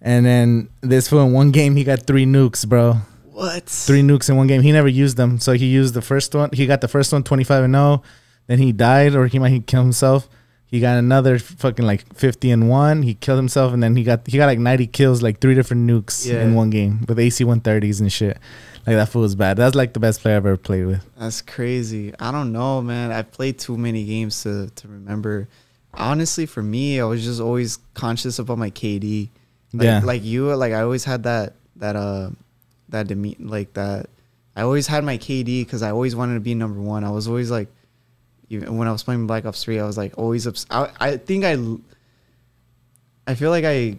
And then this fool in one game he got three nukes, bro. What? Three nukes in one game. He never used them. So he used the first one. He got the first one twenty-five and oh. Then he died, or he might he killed himself. He got another fucking like fifty and one. He killed himself, and then he got he got like ninety kills, like three different nukes yeah. in one game with A C one thirties and shit. Like that fool was bad. That's like the best player I've ever played with. That's crazy. I don't know, man. I played too many games to to remember. Honestly, for me, I was just always conscious about my K D. Like, yeah, like you, like I always had that that uh that deme like that. I always had my K D because I always wanted to be number one. I was always like, even when I was playing Black Ops three, I was like always obs I I think I I feel like I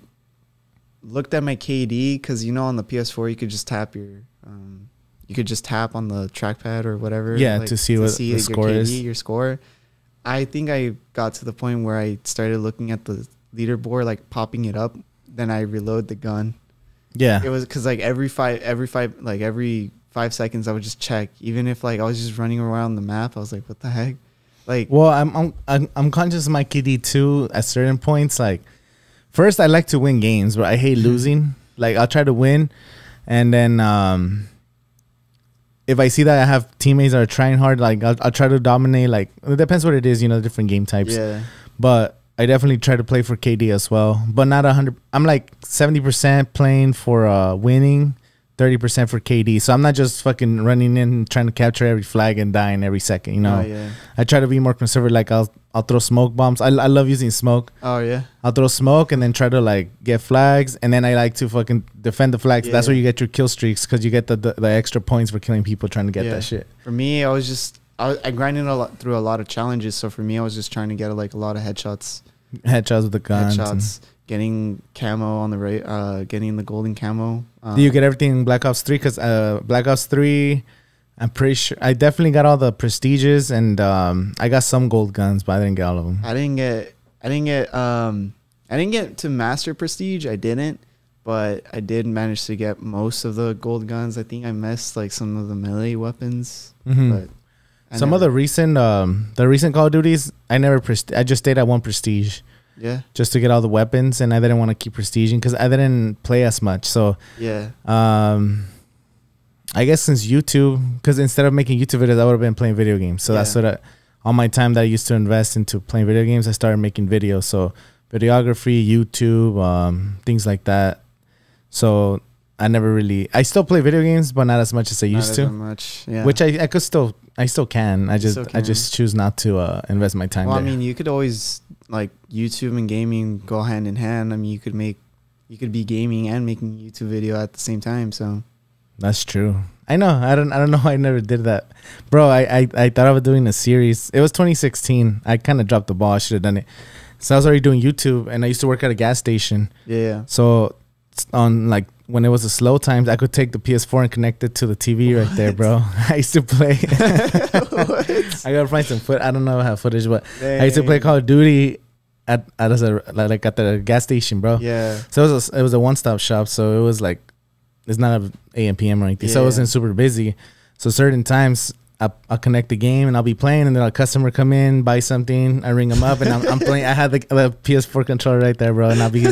looked at my K D because you know on the P S four you could just tap your um you could just tap on the trackpad or whatever yeah like, to see to what see the score K D, is your score. I think I got to the point where I started looking at the leaderboard, like popping it up. Then I reload the gun. Yeah, it was because like every five, every five, like every five seconds, I would just check. Even if like I was just running around the map, I was like, "What the heck?" Like, well, I'm I'm I'm, I'm conscious of my K D too at certain points. Like, first I like to win games, but I hate losing. Like, I'll try to win, and then um, if I see that I have teammates that are trying hard, like I'll, I'll try to dominate. Like, it depends what it is, you know, different game types. Yeah. But I definitely try to play for K D as well, but not a hundred. I'm like seventy percent playing for uh, winning, thirty percent for K D. So I'm not just fucking running in trying to capture every flag and dying every second. You know, oh, yeah. I try to be more conservative. Like I'll I'll throw smoke bombs. I I love using smoke. Oh yeah. I'll throw smoke and then try to like get flags, and then I like to fucking defend the flags. Yeah, That's yeah. where you get your kill streaks, because you get the, the the extra points for killing people trying to get yeah. that shit. For me, I was just I, I grinded a lot through a lot of challenges. So for me, I was just trying to get like a lot of headshots. Headshots with the guns. Headshots. Getting camo on the right. Uh, getting the golden camo. Um, Do you get everything in Black Ops three? Because uh, Black Ops three, I'm pretty sure. I definitely got all the prestiges, and um, I got some gold guns, but I didn't get all of them. I didn't get. I didn't get. Um, I didn't get to master prestige. I didn't, but I did manage to get most of the gold guns. I think I missed like some of the melee weapons, mm-hmm. but. I Some never. of the recent, um, the recent Call of Duties, I never, presti I just stayed at one prestige. Yeah. Just to get all the weapons, and I didn't want to keep prestiging because I didn't play as much. So, yeah. Um, I guess since YouTube, because instead of making YouTube videos, I would have been playing video games. So yeah. that's what I, all my time that I used to invest into playing video games, I started making videos. So videography, YouTube, um, things like that. So I never really, I still play video games, but not as much as I used to. Not as much, yeah. Which I, I could still, I still can. I just, can. I just choose not to uh, invest my time. Well, there. I mean, you could always, like, YouTube and gaming go hand in hand. I mean, you could make, you could be gaming and making YouTube video at the same time. So that's true. I know. I don't, I don't know why I never did that, bro. I, I, I thought I was doing a series. It was twenty sixteen. I kind of dropped the ball. I should have done it. So I was already doing YouTube, and I used to work at a gas station. Yeah. So on like, when it was the slow times, I could take the P S four and connect it to the T V what? right there, bro. I used to play. I gotta find some foot. I don't know how footage, but Dang. I used to play Call of Duty at at a, like at the gas station, bro. Yeah. So it was a, it was a one stop shop. So it was like, it's not a A M P M or anything. Yeah. So it wasn't super busy. So certain times, I I'll connect the game and I'll be playing, and then a customer come in, buy something, I ring them up, and I'm, I'm playing. I had the, the P S four controller right there, bro, and I'll be.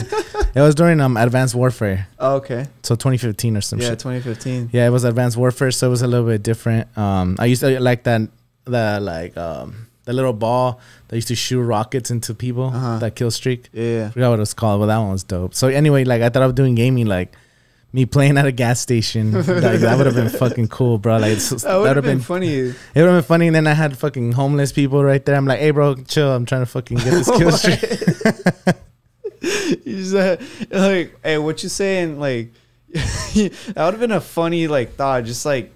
It was during um Advanced Warfare. Oh, okay. So twenty fifteen or some yeah, shit. Yeah, twenty fifteen. Yeah, it was Advanced Warfare, so it was a little bit different. Um, I used to like that, the like um the little ball that used to shoot rockets into people. Uh-huh. That kill streak. Yeah. I forgot what it was called, but that one was dope. So anyway, like I thought I was doing gaming, like me playing at a gas station. Like, that would have been fucking cool, bro. Like so, that would have been, been funny. It would have been funny. And then I had fucking homeless people right there. I'm like, hey, bro, chill. I'm trying to fucking get this kill streak. You just, uh, like, hey, what you saying? Like, that would have been a funny like thought. Just like,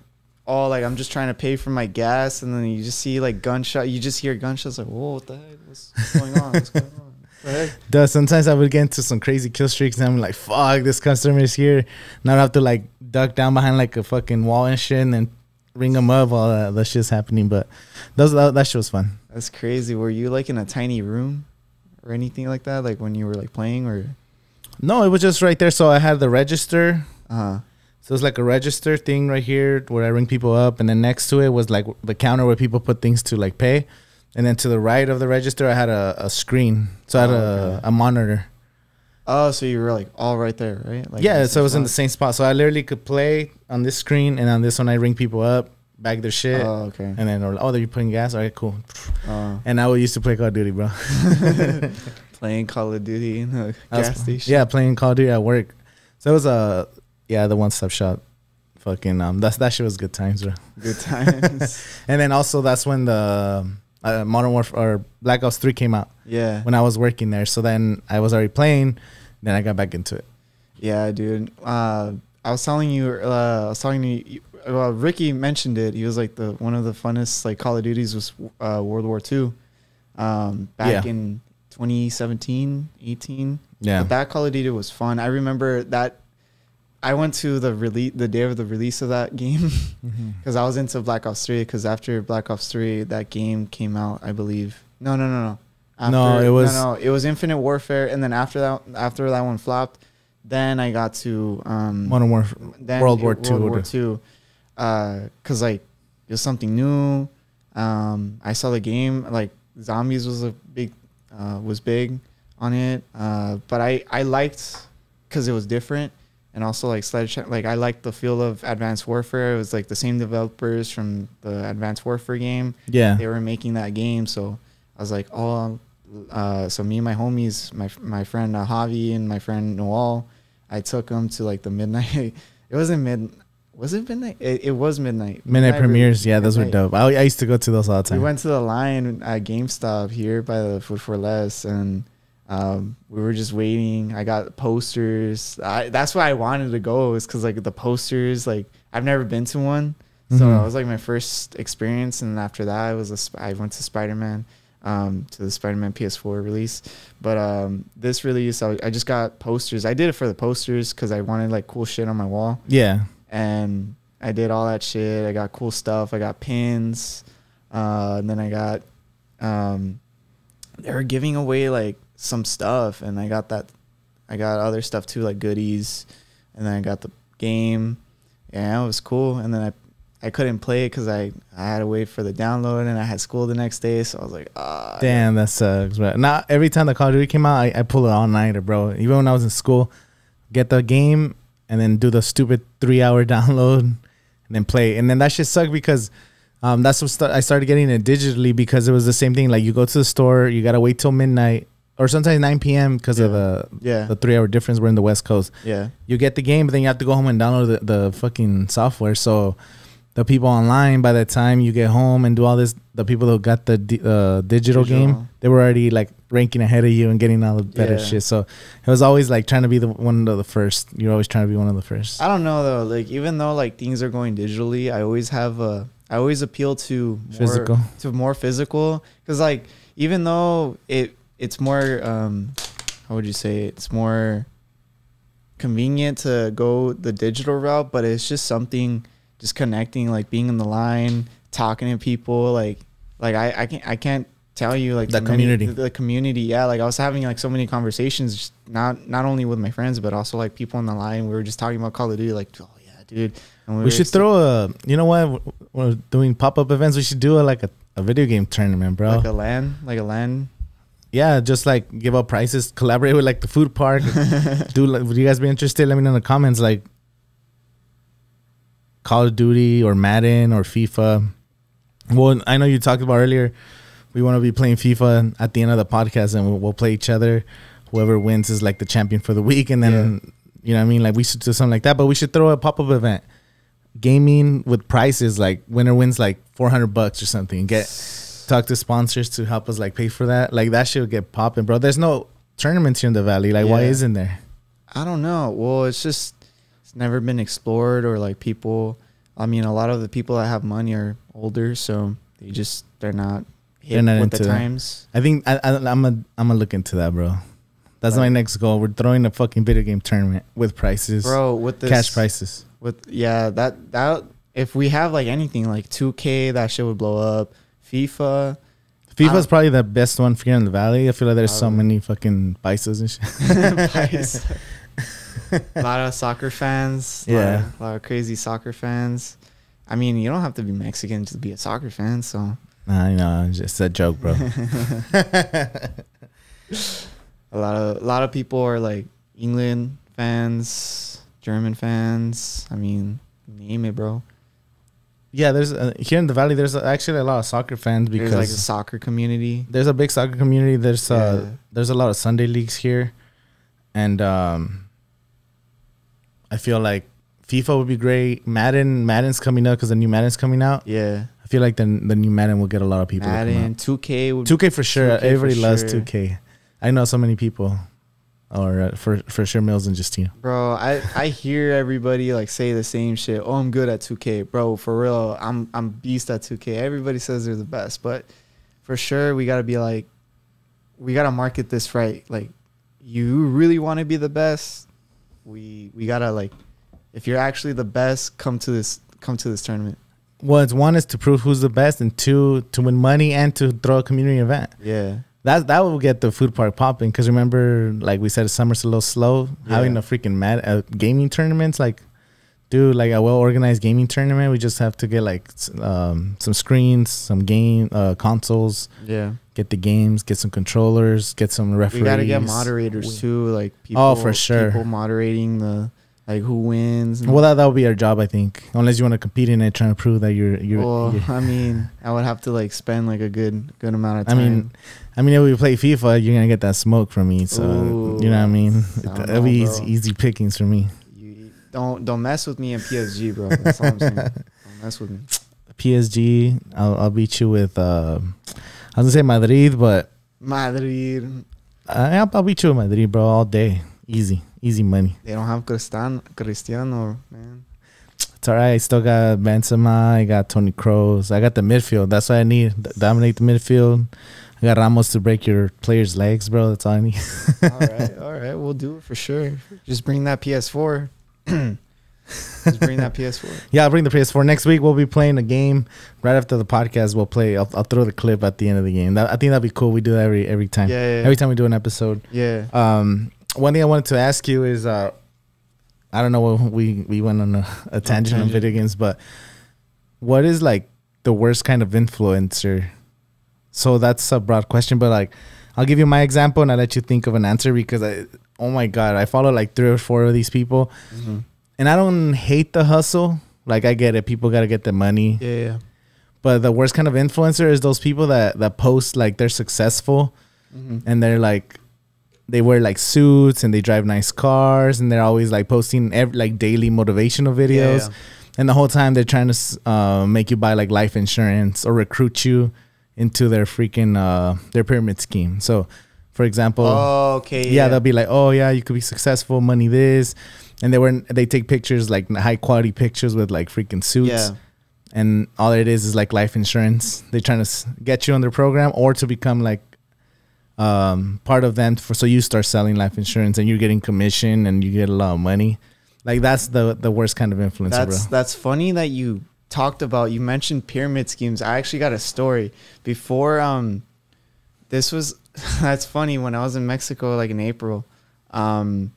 oh, like I'm just trying to pay for my gas, and then you just see like gunshot. You just hear gunshots. Like, whoa, what the heck? What's going on? What's going on? Duh, sometimes I would get into some crazy kill streaks, and I'm like, fuck, this customer is here. Now I have to like duck down behind like a fucking wall and shit, and then ring them up while uh, that shit's happening. But those, that, that shit was fun. That's crazy. Were you like in a tiny room or anything like that, like when you were like playing? Or no, it was just right there. So I had the register. Uh-huh. So it's like a register thing right here where I ring people up, and then next to it was like the counter where people put things to like pay. And then to the right of the register, I had a, a screen. So I had oh, a, okay. a monitor. Oh, so you were like all right there, right? Like yeah, so it was spot. in the same spot. So I literally could play on this screen, and on this one I ring people up, bag their shit. Oh, okay. And then, like, oh, they're putting gas? All right, cool. Oh. And I used to play Call of Duty, bro. Playing Call of Duty in the gas was, station? Yeah, playing Call of Duty at work. So it was, uh, yeah, the one-stop shop. Fucking, um, that's, that shit was good times, bro. Good times. And then also that's when the... Uh, Modern Warfare or Black Ops three came out. Yeah. When I was working there. So then I was already playing. Then I got back into it. Yeah, dude. Uh, I was telling you, uh, I was talking to you, well, Ricky mentioned it. He was like, the one of the funnest like Call of Duties was uh, World War two um, back yeah. in twenty seventeen, eighteen. Yeah. But that Call of Duty was fun. I remember that. I went to the release, the day of the release of that game, because mm-hmm. I was into Black Ops three. Because after Black Ops three, that game came out, I believe. No, no, no, no. After, no, it was no, no, it was Infinite Warfare, and then after that, after that one flopped, then I got to um, Modern Warfare, World War two, World War two, because uh, like it was something new. Um, I saw the game, like zombies was a big, uh, was big on it. Uh, but I, I liked, cause it was different. And also like sledge, like I liked the feel of Advanced Warfare. It was like the same developers from the Advanced Warfare game. Yeah. They were making that game. So I was like, oh, uh, so me and my homies, my, my friend, uh, Javi and my friend Noel, I took them to like the midnight. It wasn't mid. Was it midnight? It, it was midnight. Midnight, midnight premieres. Yeah, midnight. Those were dope. I, I used to go to those all the time. We went to the line at GameStop here by the Food for Less, and um, we were just waiting. I got posters. I, that's why I wanted to go, is because like the posters, like I've never been to one. So mm-hmm. that was like my first experience. And after that, I, was a, I went to Spider-Man, um, to the Spider-Man P S four release. But um, this release, I, I just got posters. I did it for the posters because I wanted like cool shit on my wall. Yeah. And I did all that shit. I got cool stuff. I got pins. Uh, and then I got, um, they were giving away like some stuff, and I got that. I got other stuff too, like goodies. And then I got the game. Yeah, it was cool. And then I, I couldn't play it because I, I had to wait for the download, and I had school the next day. So I was like, ah. Oh, damn, that sucks. But now every time the Call of Duty came out, I, I pulled it all nighter, bro. Even when I was in school, get the game, and then do the stupid three hour download and then play. And then that shit sucked because um, that's what st I started getting it digitally, because it was the same thing. Like you go to the store, you got to wait till midnight or sometimes nine P M because yeah. of the, yeah. the three hour difference. We're in the West Coast. Yeah. You get the game, but then you have to go home and download the, the fucking software. So the people online, by the time you get home and do all this, the people who got the uh, digital, digital game, they were already like ranking ahead of you and getting all the better yeah. shit. So it was always like trying to be the one of the first. You're always trying to be one of the first. I don't know though. Like even though like things are going digitally, I always have a. I always appeal to more, physical to more physical because like even though it it's more um, how would you say it? It's more convenient to go the digital route, but it's just something. Just connecting, like being in the line, talking to people, like, like I, I can't, I can't tell you like the community, the, the community. Yeah. Like I was having like so many conversations, just not, not only with my friends, but also like people in the line. We were just talking about Call of Duty, like, oh yeah, dude. And we, we should throw a, you know what, we're doing pop-up events. We should do a, like a, a video game tournament, bro. Like a LAN, like a LAN. Yeah. Just like give up prices, collaborate with like the food park. Dude, like, would you guys be interested? Let me know in the comments, like, Call of Duty or Madden or FIFA. Well, I know you talked about earlier, we want to be playing FIFA at the end of the podcast, and we'll, we'll play each other. Whoever wins is like the champion for the week. And then, yeah. you know what I mean? Like we should do something like that, but we should throw a pop-up event. Gaming with prices, like winner wins like four hundred bucks or something. Get talk to sponsors to help us like pay for that. Like that shit would get popping, bro. There's no tournaments here in the Valley. Like yeah. why isn't there? I don't know. Well, it's just... never been explored, or like people, I mean a lot of the people that have money are older, so they just they're not hit not with the times. I think I, I, I'm a I'm gonna look into that, bro. That's like, my next goal. We're throwing a fucking video game tournament with prices, bro. With this, cash prices. With yeah, that that if we have like anything like two K, that shit would blow up. FIFA. FIFA's probably the best one for here in the Valley. I feel like there's so many fucking paisas and shit. A lot of soccer fans. Yeah. Lot of, a lot of crazy soccer fans. I mean, you don't have to be Mexican to be a soccer fan, so. I know. It's just a joke, bro. a lot of a lot of people are like England fans, German fans. I mean, name it, bro. Yeah, there's uh, here in the Valley, there's actually a lot of soccer fans because there's like a soccer community. There's a big soccer community. There's uh, yeah. there's a lot of Sunday leagues here. And um I feel like FIFA would be great. Madden, Madden's coming up because the new Madden's coming out. Yeah, I feel like the the new Madden will get a lot of people. Madden, two K, would two K for sure. two K Everybody for loves sure. two K. I know so many people, or uh, for for sure, Mills and Justina. Bro, I I hear everybody like say the same shit. Oh, I'm good at two K, bro. For real, I'm I'm beast at two K. Everybody says they're the best, but for sure, we gotta be like, we gotta market this right. Like, you really want to be the best. We we gotta like, if you're actually the best, come to this come to this tournament. Well, it's one is to prove who's the best, and two to win money and to throw a community event. Yeah, that that will get the food park popping. Because remember, like we said, summer's a little slow. Yeah. Having a freaking mad uh, gaming tournaments, like Dude, like a well-organized gaming tournament, we just have to get like um, some screens, some game uh, consoles. Yeah. Get the games, get some controllers, get some referees. We gotta get moderators too, like people. Oh, for sure. People moderating the like who wins. And well, that that would be our job, I think. Unless you want to compete in it, trying to prove that you're you're. Well, you're I mean, I would have to like spend like a good good amount of time. I mean, I mean, if we play FIFA, you're gonna get that smoke from me. So Ooh, you know what I mean. That'd be easy, easy pickings for me. Don't don't mess with me in P S G, bro. That's all I'm saying. Don't mess with me. P S G, I'll, I'll beat you with. Uh, I was gonna say Madrid, but Madrid. I, I'll beat you with Madrid, bro, all day. Easy, easy money. They don't have Cristiano, Cristiano, man. It's all right. I still got Benzema. I got Toni Kroos. I got the midfield. That's what I need. Dominate the midfield. I got Ramos to break your players' legs, bro. That's all I need. All right, all right. We'll do it for sure. Just bring that P S four. Just bring that P S four. Yeah, I'll bring the P S four. Next week we'll be playing a game. Right after the podcast we'll play. I'll, I'll throw the clip at the end of the game. That, I think that'd be cool. We do that every every time. Yeah, yeah, yeah. Every time we do an episode. Yeah. Um. One thing I wanted to ask you is, uh, I don't know. We we went on a, a tangent on video games, but what is like the worst kind of influencer? So that's a broad question, but like I'll give you my example and I'll let you think of an answer because I. Oh my God, I follow like three or four of these people. Mm-hmm. And I don't hate the hustle. Like, I get it. People got to get the money. Yeah, yeah. But the worst kind of influencer is those people that, that post like they're successful. Mm-hmm. And they're like, they wear like suits and they drive nice cars. And they're always like posting every, like daily motivational videos. Yeah, yeah. And the whole time they're trying to uh, make you buy like life insurance or recruit you into their freaking, uh, their pyramid scheme. So, for example, oh, okay, yeah, yeah, they'll be like, oh, yeah, you could be successful, money this. And they were they take pictures, like high quality pictures with like freaking suits. Yeah. And all it is is like life insurance. They're trying to get you on their program or to become like um, part of them. For, so you start selling life insurance and you're getting commission and you get a lot of money. Like that's the, the worst kind of influencer, that's, bro. That's funny that you talked about, you mentioned pyramid schemes. I actually got a story before um, this was... That's funny. When I was in Mexico, like in April, um,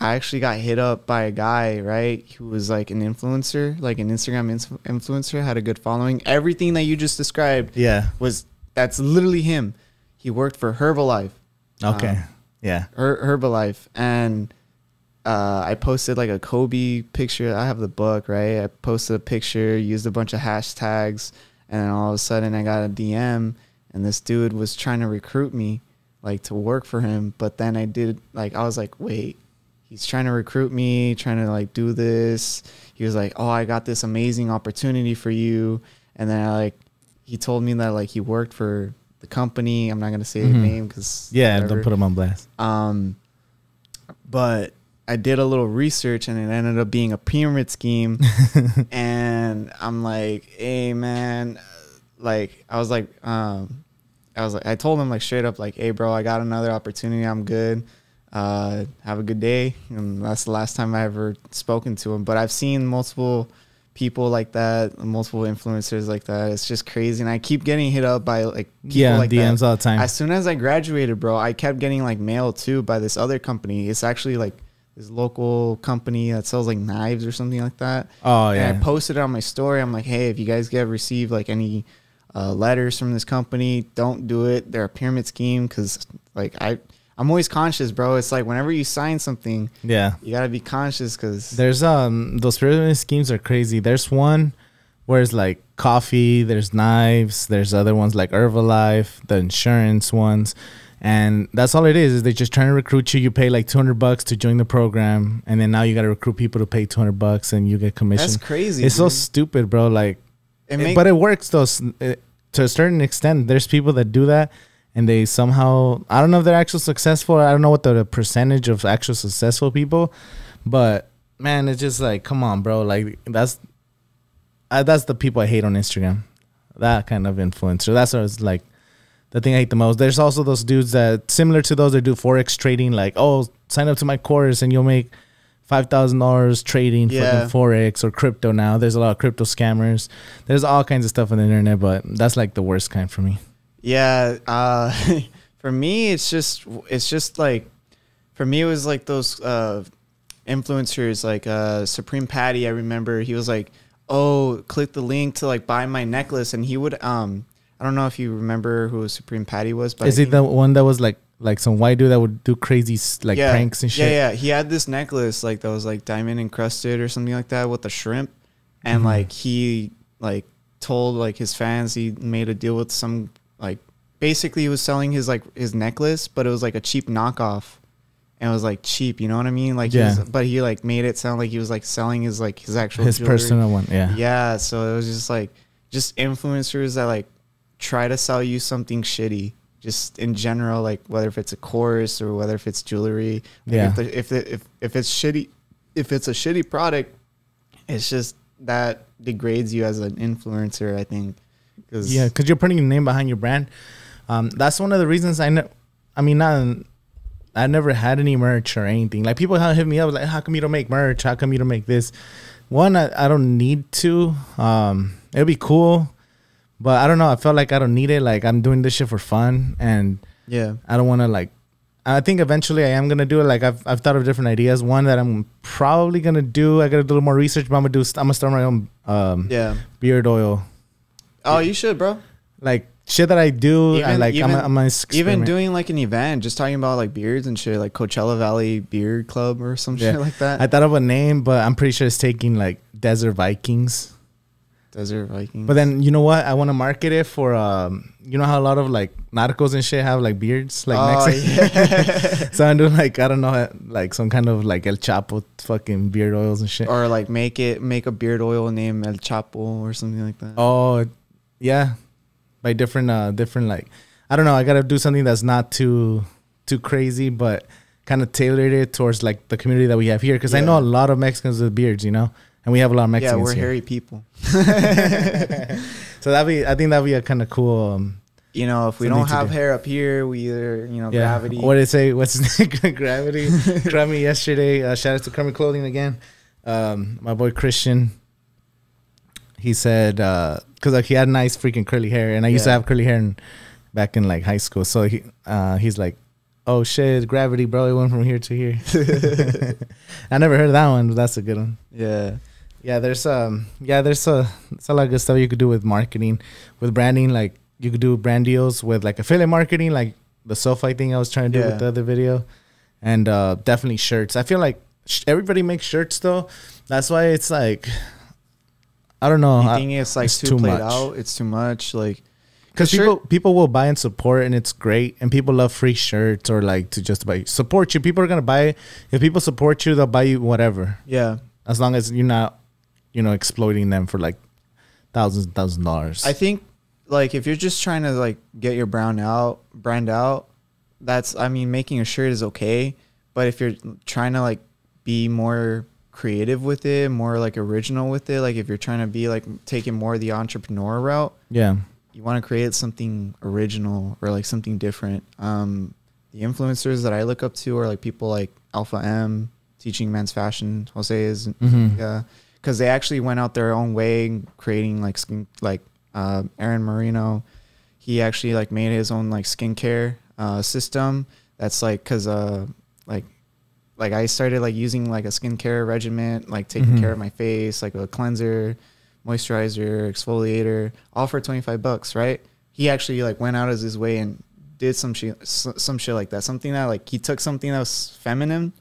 I actually got hit up by a guy, right? Who was like an influencer, like an Instagram inf- influencer, had a good following. Everything that you just described, yeah, was that's literally him. He worked for Herbalife. Okay, um, yeah, Her Herbalife, and uh, I posted like a Kobe picture. I have the book, right? I posted a picture, used a bunch of hashtags, and then all of a sudden, I got a D M. And this dude was trying to recruit me, like, to work for him. But then I did, like, I was like, wait, he's trying to recruit me, trying to, like, do this. He was like, oh, I got this amazing opportunity for you. And then, I, like, he told me that, like, he worked for the company. I'm not going to say mm-hmm. the name because... Yeah, whatever. Don't put him on blast. Um, But I did a little research, and it ended up being a pyramid scheme. And I'm like, hey, man... Like, I was like, um, I was like, I told him like straight up, like, hey, bro, I got another opportunity. I'm good. Uh, have a good day. And that's the last time I ever spoken to him. But I've seen multiple people like that, multiple influencers like that. It's just crazy. And I keep getting hit up by like people yeah, like D Ms that all the time. As soon as I graduated, bro, I kept getting like mail too by this other company. It's actually like this local company that sells like knives or something like that. Oh, yeah. And I posted it on my story. I'm like, hey, if you guys get received like any Uh, letters from this company, don't do it. They're a pyramid scheme. Because like I I'm always conscious, bro. It's like whenever you sign something, yeah, you gotta be conscious. Because there's um those pyramid schemes are crazy. There's one where it's like coffee, there's knives, there's other ones like Herbalife, the insurance ones. And that's all it is, is they're just trying to recruit you. You pay like two hundred bucks to join the program, and then now you gotta recruit people to pay two hundred bucks and you get commission. That's crazy. It's dude. So stupid, bro. Like It it, but it works though, it, to a certain extent. There's people that do that, and they somehow, I don't know if they're actually successful. I don't know what the percentage of actual successful people, but man, it's just like, come on, bro. Like that's I, that's the people I hate on Instagram. That kind of influencer. That's what it's like. The thing I hate the most. There's also those dudes that similar to those that do forex trading. Like, oh, sign up to my course and you'll make Five thousand dollars trading yeah. for forex or crypto. Now there's a lot of crypto scammers. There's all kinds of stuff on the internet, but that's like the worst kind for me. Yeah, uh, for me, it's just it's just like for me it was like those uh, influencers like uh, Supreme Patty. I remember he was like, oh, click the link to like buy my necklace. And he would, um, I don't know if you remember who Supreme Patty was, but is it the one that was like, like some white dude that would do crazy like yeah, pranks and shit? Yeah, yeah. He had this necklace like that was like diamond encrusted or something like that with a shrimp. And mm-hmm. like he like told like his fans, he made a deal with some like, basically he was selling his like his necklace, but it was like a cheap knockoff. And it was like cheap, you know what I mean? Like, yeah. he was, but he like made it sound like he was like selling his like his actual his jewelry. Personal one, yeah. Yeah, so it was just like just influencers that like try to sell you something shitty, just in general, like whether if it's a course or whether if it's jewelry. Like yeah. If the, if, the, if if it's shitty, if it's a shitty product, it's just that degrades you as an influencer, I think. Cause yeah, because you're putting your name behind your brand. Um, that's one of the reasons I know. I mean, not. I never had any merch or anything. Like, people hit me up like, how come you don't make merch? How come you don't make this? One, I, I don't need to. Um, it'd be cool, but I don't know. I felt like I don't need it. Like, I'm doing this shit for fun, and yeah, I don't want to like. I think eventually I am gonna do it. Like, I've I've thought of different ideas. One that I'm probably gonna do. I gotta do a little more research, but I'm gonna do. I'm gonna start my own. Um, yeah. Beard oil. Oh, you should, bro. Like. Shit that I do, even, I like. Even, I'm, a, I'm even doing like an event, just talking about like beards and shit, like Coachella Valley Beard Club or some yeah. shit like that. I thought of a name, but I'm pretty sure it's taking like Desert Vikings. Desert Vikings. But then you know what? I want to market it for um. You know how a lot of like narcos and shit have like beards, like oh, next. Yeah. So I'm doing like I don't know, like some kind of like El Chapo fucking beard oils and shit. Or like make it make a beard oil named El Chapo or something like that. Oh, yeah. By different, uh, different like, I don't know. I gotta do something that's not too, too crazy, but kind of tailored it towards like the community that we have here. Cause yeah. I know a lot of Mexicans with beards, you know, and we have a lot of Mexicans. Yeah, we're here. Hairy people. So that'd be, I think that'd be a kind of cool. Um, you know, if we don't have do. hair up here, we either, you know, yeah. gravity. What did it say? What's his name? Gravity. Crummy yesterday. Uh, shout out to Crummy Clothing again. Um, my boy Christian. He said, uh, cause like he had nice freaking curly hair, and I yeah. used to have curly hair in, back in like high school. So he, uh, he's like, "Oh shit, gravity, bro! It went from here to here." I never heard of that one, but that's a good one. Yeah, yeah. There's um, yeah, there's a, there's a lot of good stuff you could do with marketing, with branding. Like you could do brand deals with like affiliate marketing, like the SoFi thing I was trying to do yeah. with the other video, and uh, definitely shirts. I feel like sh everybody makes shirts though. That's why it's like. I don't know. I think it's like it's too, too played much. out. It's too much. Like, because people people will buy and support, and it's great. And people love free shirts or like to just buy support you. People are gonna buy it. If people support you, they'll buy you whatever. Yeah, as long as you're not, you know, exploiting them for like thousands and thousands of dollars. I think like if you're just trying to like get your brand out, brand out, that's I mean, making a shirt is okay. But if you're trying to like be more creative with it, more like original with it, like if you're trying to be like taking more of the entrepreneur route, yeah, you want to create something original or like something different. Um the influencers that I look up to are like people like Alpha M, Teaching Men's Fashion, Jose is mm-hmm. yeah, because they actually went out their own way creating like skin, like uh Aaron Marino, he actually like made his own like skincare uh system that's like because uh like Like I started like using like a skincare regimen, like taking mm-hmm. care of my face, like a cleanser, moisturizer, exfoliator, all for twenty-five bucks, right? He actually like went out of his way and did some shit, some shit like that. Something that like he took something that was feminine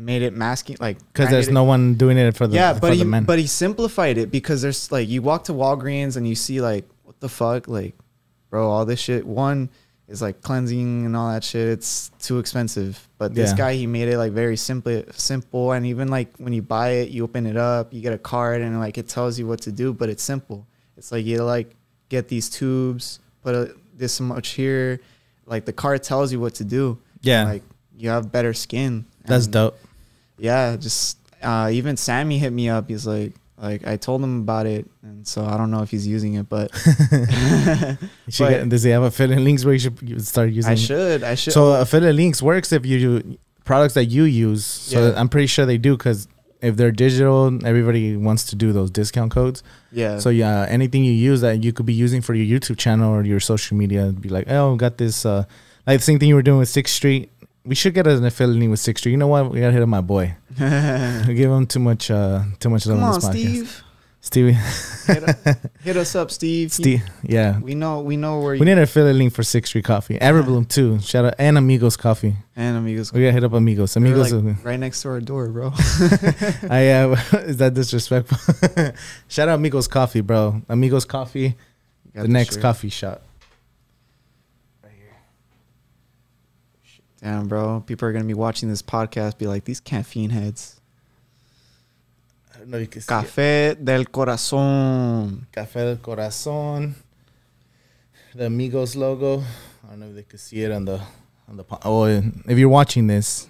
and made it masculine, like because there's it. no one doing it for the yeah, for but the he, men. But he simplified it because there's like you walk to Walgreens and you see like what the fuck, like bro, all this shit. One. It's like cleansing and all that shit. It's too expensive. But this yeah. guy, he made it like very simple, simple. And even like when you buy it, you open it up, you get a card, and like it tells you what to do. But it's simple. It's like you like get these tubes, put a, this much here. Like the card tells you what to do. Yeah. And, like you have better skin. That's and, dope. Yeah. Just uh, even Sammy hit me up. He's like. Like I told him about it, and so I don't know if he's using it, but, but get, does he have affiliate links where you should start using? I should, I should. So affiliate links works if you do products that you use. So yeah. I'm pretty sure they do because if they're digital, everybody wants to do those discount codes. Yeah. So yeah, anything you use that you could be using for your YouTube channel or your social media, be like, oh, got this. Uh, like the same thing you were doing with Sixth Street. We should get an affiliate with Six Street. You know what? We got to hit up my boy. We give him too much uh, too much love on this podcast. Come on, Steve. Stevie. hit, up, hit us up, Steve. Steve, yeah. We know we know where you... We need an affiliate link for Six Street Coffee. Everbloom, yeah. too. Shout out. And Amigos Coffee. And Amigos Coffee. We got to hit up Amigos. Amigos like right next to our door, bro. I uh, Is that disrespectful? Shout out Amigos Coffee, bro. Amigos Coffee, the, the next shirt. coffee shop. Damn, bro. People are going to be watching this podcast, be like, these caffeine heads. I don't know if you can see Café it. del Corazón. Café del Corazón. The Amigos logo. I don't know if they can see it on the... on the. Oh, if you're watching this,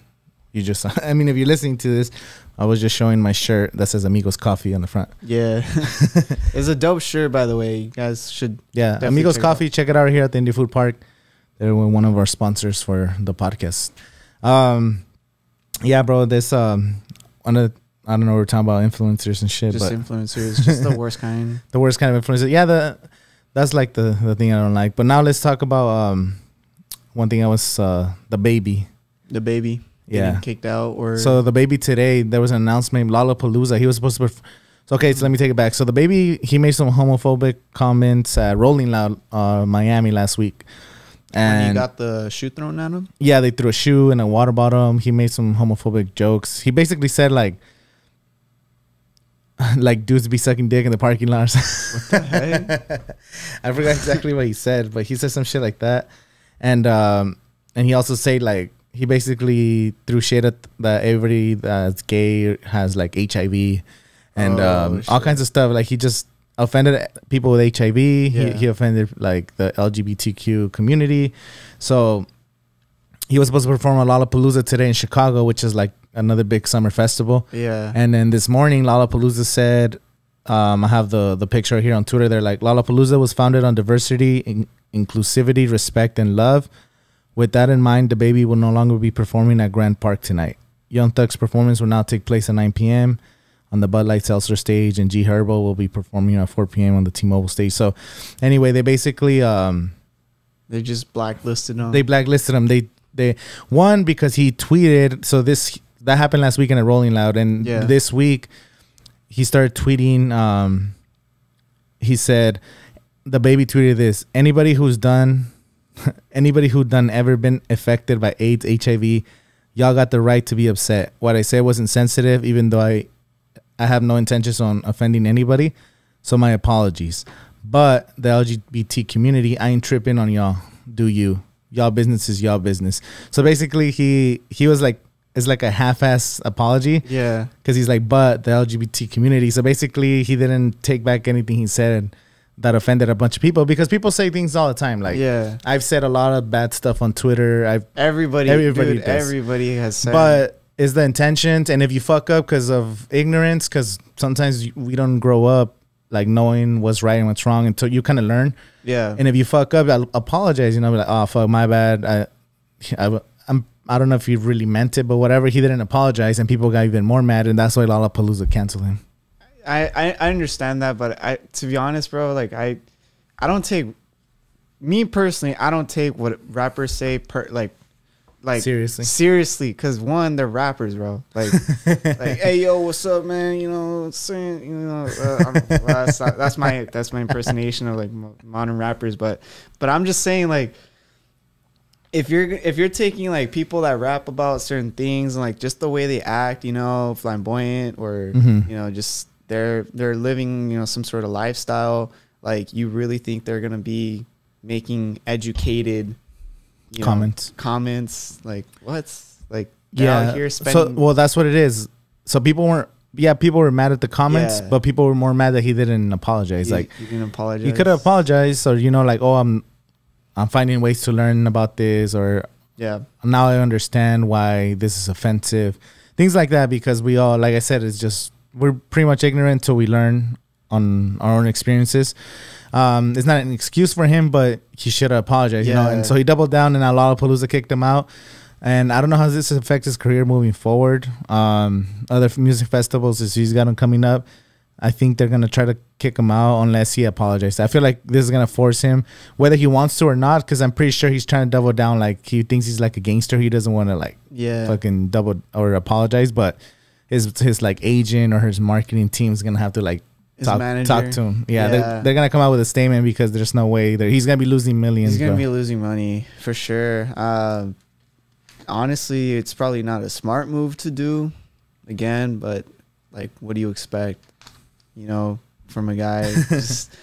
you just... I mean, if you're listening to this, I was just showing my shirt that says Amigos Coffee on the front. Yeah. It's a dope shirt, by the way. You guys should... Yeah, Amigos check Coffee. It check it out here at the Indy Food Park. They were one of our sponsors for the podcast. Um, yeah, bro. This um, on a, I don't know. We're talking about influencers and shit. Just but influencers, just the worst kind. The worst kind of influencers. Yeah, the that's like the the thing I don't like. But now let's talk about um, one thing. I was uh, the baby. The baby. Yeah. Getting kicked out or so. The baby today. There was an announcement. Lollapalooza. He was supposed to. So, okay, so let me take it back. So the baby, he made some homophobic comments at Rolling Loud, uh, Miami last week. And he got the shoe thrown at him? Yeah, they threw a shoe and a water bottle. He made some homophobic jokes. He basically said, like, like dudes be sucking dick in the parking lot. What the heck? I forgot exactly what he said, but he said some shit like that. And um, and he also said, like, he basically threw shit at that everybody that's gay has, like, H I V and oh, um, all kinds of stuff. Like, he just... offended people with H I V. Yeah. He, he offended like the L G B T Q community. So he was supposed to perform at Lollapalooza today in Chicago, which is like another big summer festival. Yeah. And then this morning, Lollapalooza said, um, I have the the picture here on Twitter. They're like, Lollapalooza was founded on diversity, in inclusivity, respect, and love. With that in mind, the baby will no longer be performing at Grand Park tonight. Young Thug's performance will now take place at nine P M on the Bud Light Seltzer stage, and G Herbo will be performing at four P M on the T-Mobile stage. So anyway, they basically um they just blacklisted him. They blacklisted him. They they one because he tweeted, so this that happened last weekend at Rolling Loud, and yeah. this week he started tweeting um he said the baby tweeted this, anybody who's done anybody who done ever been affected by AIDS, H I V, y'all got the right to be upset. What I said was insensitive, even though I I have no intentions on offending anybody, so my apologies. But the L G B T community, I ain't tripping on y'all. Do you? Y'all business is y'all business. So basically, he he was like, it's like a half-ass apology. Yeah. Because he's like, but the L G B T community. So basically, he didn't take back anything he said that offended a bunch of people, because people say things all the time. Like, yeah, I've said a lot of bad stuff on Twitter. I've everybody, everybody, dude, everybody has said, but. Is the intention, and if you fuck up because of ignorance, because sometimes we don't grow up like knowing what's right and what's wrong until you kind of learn. Yeah. And if you fuck up, I apologize. You know, be like, oh fuck, my bad. I, I, I'm, I don't know if you really meant it, but whatever. He didn't apologize, and people got even more mad, and that's why Lollapalooza canceled him. I, I, I understand that, but I, to be honest, bro, like I, I don't take, me personally, I don't take what rappers say per like. Like seriously, seriously, because one, they're rappers, bro. Like, like, hey, yo, what's up, man? You know, saying, you know, uh, I'm, well, that's, not, that's my that's my impersonation of like modern rappers. But, but I'm just saying, like, if you're if you're taking like people that rap about certain things and like just the way they act, you know, flamboyant or mm-hmm. you know, just they're they're living, you know, some sort of lifestyle. Like, you really think they're gonna be making educated. You know, comments comments like what's like yeah out here spending. So well, that's what it is. So people weren't yeah people were mad at the comments, yeah. but people were more mad that he didn't apologize. You, like you didn't apologize. He could have apologized, or you know, like, oh, i'm i'm finding ways to learn about this, or yeah, now I understand why this is offensive, things like that, because we all, like I said, it's just we're pretty much ignorant until we learn on our own experiences. Um, it's not an excuse for him, but he should have apologized, yeah. you know. And so he doubled down, and Lollapalooza kicked him out. And I don't know how this affects his career moving forward. Um, other music festivals is he's got him coming up. I think they're going to try to kick him out unless he apologizes. I feel like this is going to force him, whether he wants to or not, because I'm pretty sure he's trying to double down. Like, he thinks he's like a gangster. He doesn't want to like yeah. fucking double or apologize. But his, his like agent or his marketing team is going to have to like talk, talk to him. Yeah, yeah. They're, they're going to come out with a statement because there's no way that he's going to be losing millions. He's going to be losing money for sure. Uh, honestly, it's probably not a smart move to do again, but like, what do you expect? You know, from a guy, just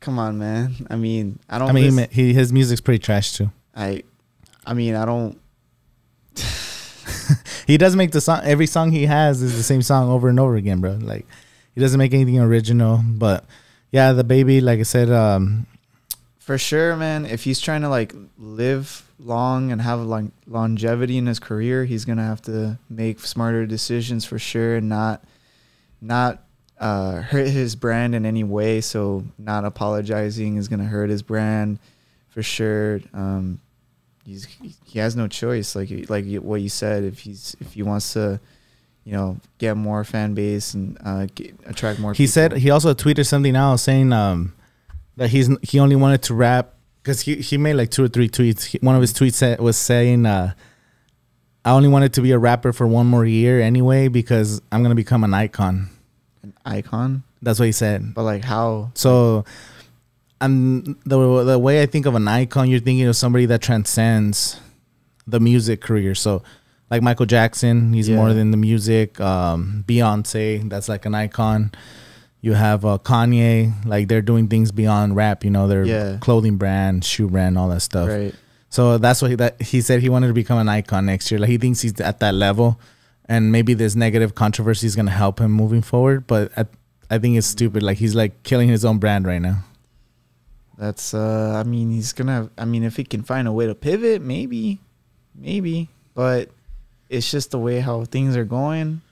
come on, man. I mean, I don't. I mean, listen, he his music's pretty trash too. I, I mean, I don't. He does make the song. Every song he has is the same song over and over again, bro. Like, he doesn't make anything original. But yeah, the baby, like I said, um, for sure, man. If he's trying to like live long and have long longevity in his career, he's gonna have to make smarter decisions for sure, and not, not. Uh, hurt his brand in any way. So not apologizing is gonna hurt his brand for sure. Um, he's he has no choice. Like like what you said, if he's if he wants to, you know, get more fan base and uh, get, attract more. He people. said he also tweeted something out saying um, that he's he only wanted to rap because he he made like two or three tweets. He, one of his tweets said, was saying. Uh, I only wanted to be a rapper for one more year anyway because I'm gonna become an icon. An icon? That's what he said. But like how? So I'm the, the way I think of an icon, you're thinking of somebody that transcends the music career. So like Michael Jackson, he's yeah. more than the music. um, Beyonce, that's like an icon. You have uh, Kanye, like they're doing things beyond rap, you know, their yeah. clothing brand, shoe brand, all that stuff, right. So that's what he, that, he said he wanted to become an icon next year. Like he thinks he's at that level. And maybe this negative controversy is going to help him moving forward. But I, I think it's stupid. Like, he's, like, killing his own brand right now. That's, uh, I mean, he's going to, I mean, if he can find a way to pivot, maybe, maybe. But it's just the way how things are going.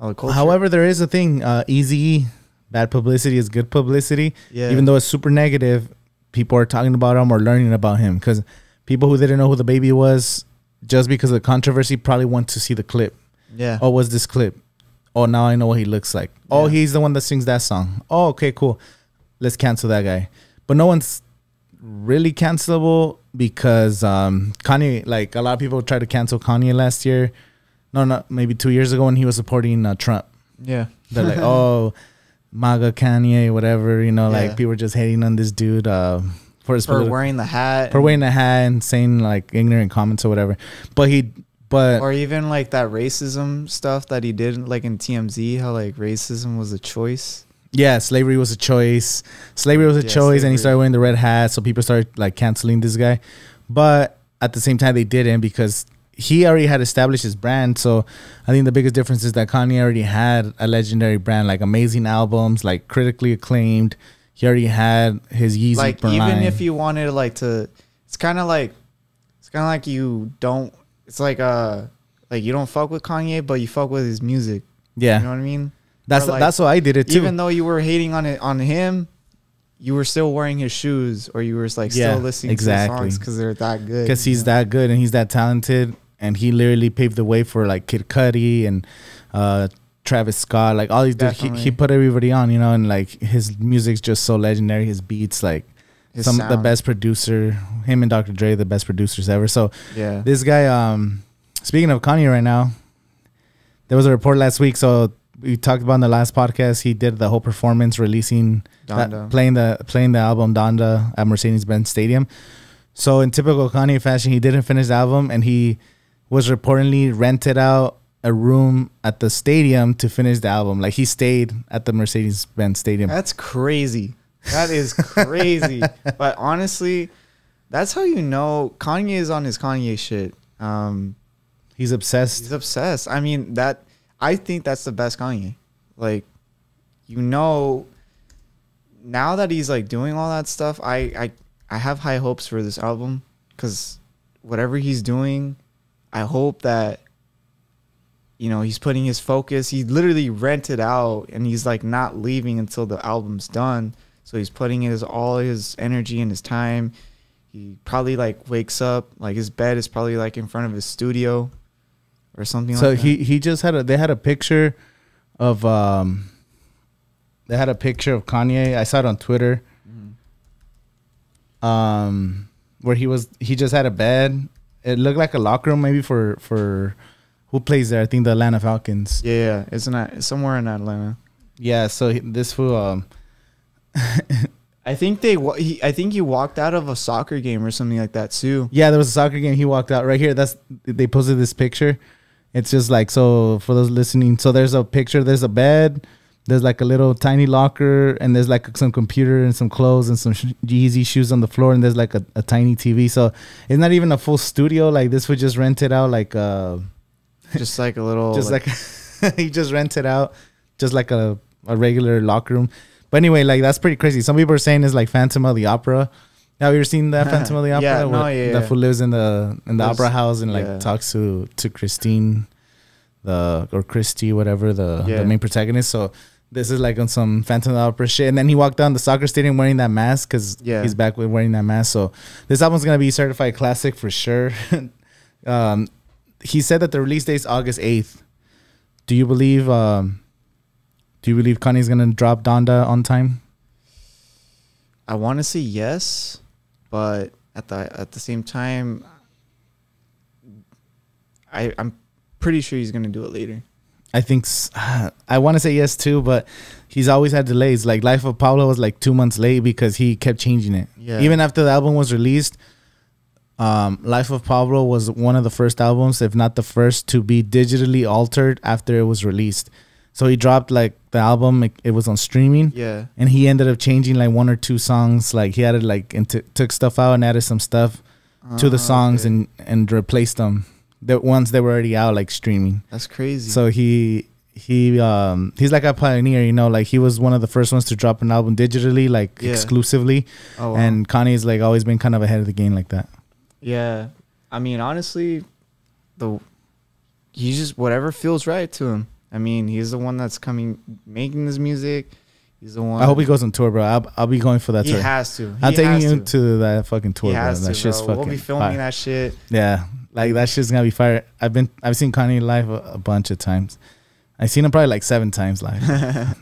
How the culture. However, there is a thing. Uh, Eazy-E, bad publicity is good publicity. Yeah. Even though it's super negative, people are talking about him or learning about him. Because people who didn't know who the baby was, just because of the controversy, probably want to see the clip. Yeah. Oh, what's this clip? Oh, now I know what he looks like. Yeah. Oh, he's the one that sings that song. Oh, okay, cool. Let's cancel that guy. But no one's really cancelable because um, Kanye, like a lot of people tried to cancel Kanye last year. No, no, maybe two years ago when he was supporting uh, Trump. Yeah. They're like, oh, MAGA Kanye, whatever. You know, yeah. like people were just hating on this dude. Uh, for his for wearing the hat. For wearing the hat and saying like ignorant comments or whatever. But he... But or even like that racism stuff that he did like in T M Z, how like racism was a choice. Yeah, slavery was a choice. Slavery was a yeah, choice slavery. And he started wearing the red hat, so people started like canceling this guy. But at the same time they didn't because he already had established his brand. So I think the biggest difference is that Kanye already had a legendary brand, like amazing albums, like critically acclaimed. He already had his Yeezy. Like even line. if you wanted like to it's kinda like it's kinda like you don't It's like uh, like you don't fuck with Kanye, but you fuck with his music. Yeah, you know what I mean. That's like, that's why I did it too. Even though you were hating on it on him, you were still wearing his shoes, or you were like yeah, still listening exactly. to his songs because they're that good. Because he's know? that good and he's that talented, and he literally paved the way for like Kid Cudi and uh, Travis Scott, like all these dudes. He, he put everybody on, you know, and like his music's just so legendary. His beats, like. His Some sound. the best producer, him and Doctor Dre, the best producers ever. So yeah, this guy. Um, speaking of Kanye, right now, there was a report last week. So we talked about in the last podcast. He did the whole performance, releasing, that, playing the playing the album Donda at Mercedes-Benz Stadium. So in typical Kanye fashion, he didn't finish the album, and he was reportedly rented out a room at the stadium to finish the album. Like he stayed at the Mercedes-Benz Stadium. That's crazy. That is crazy. But honestly, that's how you know Kanye is on his Kanye shit. Um, he's obsessed. He's obsessed. I mean, that I think that's the best Kanye. Like, you know, now that he's like doing all that stuff, I I, I have high hopes for this album because whatever he's doing, I hope that, you know, he's putting his focus. He literally rented out and he's like not leaving until the album's done. So he's putting his all his energy and his time. He probably like wakes up, like his bed is probably like in front of his studio or something so like that. So he he just had a they had a picture of um They had a picture of Kanye. I saw it on Twitter. Mm-hmm. Um, where he was, he just had a bed. It looked like a locker room, maybe for for who plays there. I think the Atlanta Falcons. Yeah, it's not, it's somewhere in Atlanta. Yeah. So he, this fool. Um, I think they. He, I think he walked out of a soccer game or something like that too. Yeah, there was a soccer game. He walked out right here. That's they posted this picture. It's just like, so for those listening. So there's a picture. There's a bed. There's like a little tiny locker, and there's like some computer and some clothes and some sh Yeezy shoes on the floor, and there's like a, a tiny T V. So it's not even a full studio. Like this would just rent it out, like uh, just like a little, just like, like he just rented out, just like a a regular locker room. But anyway, like that's pretty crazy. Some people are saying it's like Phantom of the Opera. Have you ever seen that Phantom of the Opera? Yeah, no, yeah, that yeah. Who lives in the in the Those, opera house and like yeah. talks to to Christine, the or Christy, whatever the yeah. the main protagonist. So. This is like on some Phantom of the Opera shit. And then he walked down the soccer stadium wearing that mask because yeah. he's back with wearing that mask. So this album's going to be certified classic for sure. um, he said that the release date is August eighth. Do you believe um, do you believe Kanye's going to drop Donda on time? I want to say yes, but at the at the same time, I, I'm pretty sure he's going to do it later. I think uh, I want to say yes too, but he's always had delays. Like Life of Pablo was like two months late because he kept changing it. Yeah. Even after the album was released, um, Life of Pablo was one of the first albums, if not the first, to be digitally altered after it was released. So he dropped like the album; it, it was on streaming. Yeah, and he ended up changing like one or two songs. Like he added like and t took stuff out and added some stuff uh, to the songs okay. and and replaced them. The ones that were already out, like streaming. That's crazy. So he he um he's like a pioneer, you know. Like he was one of the first ones to drop an album digitally, like yeah. exclusively. Oh, wow. And Kanye's like always been kind of ahead of the game like that. Yeah, I mean, honestly, the he just whatever feels right to him. I mean, he's the one that's coming making this music. He's the one. I hope he goes on tour, bro. I'll, I'll be going for that he tour. He has to. He I'm taking you to. to that fucking tour. He has bro. That to, shit's bro. Fucking. We'll be filming fire. That shit. Yeah. Like that shit's gonna be fire. I've been I've seen Kanye live a, a bunch of times. I've seen him probably like seven times live.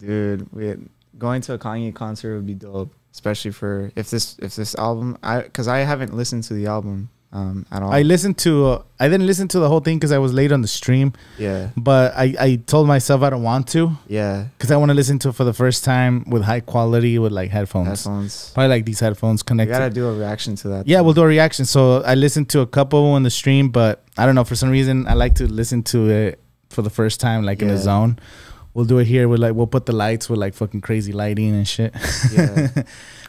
Dude, we, going to a Kanye concert would be dope, especially for if this if this album. I because I haven't listened to the album um, at all. I listened to uh, I didn't listen to the whole thing because I was late on the stream. Yeah, but I I told myself I don't want to. Yeah, because I want to listen to it for the first time with high quality with like headphones. Headphones, probably like these headphones connected. We gotta do a reaction to that. Yeah, though. We'll do a reaction. So I listened to a couple on the stream, but I don't know, for some reason I like to listen to it for the first time, like yeah. in the zone. We'll do it here. We'll like we'll put the lights with like fucking crazy lighting and shit. Yeah.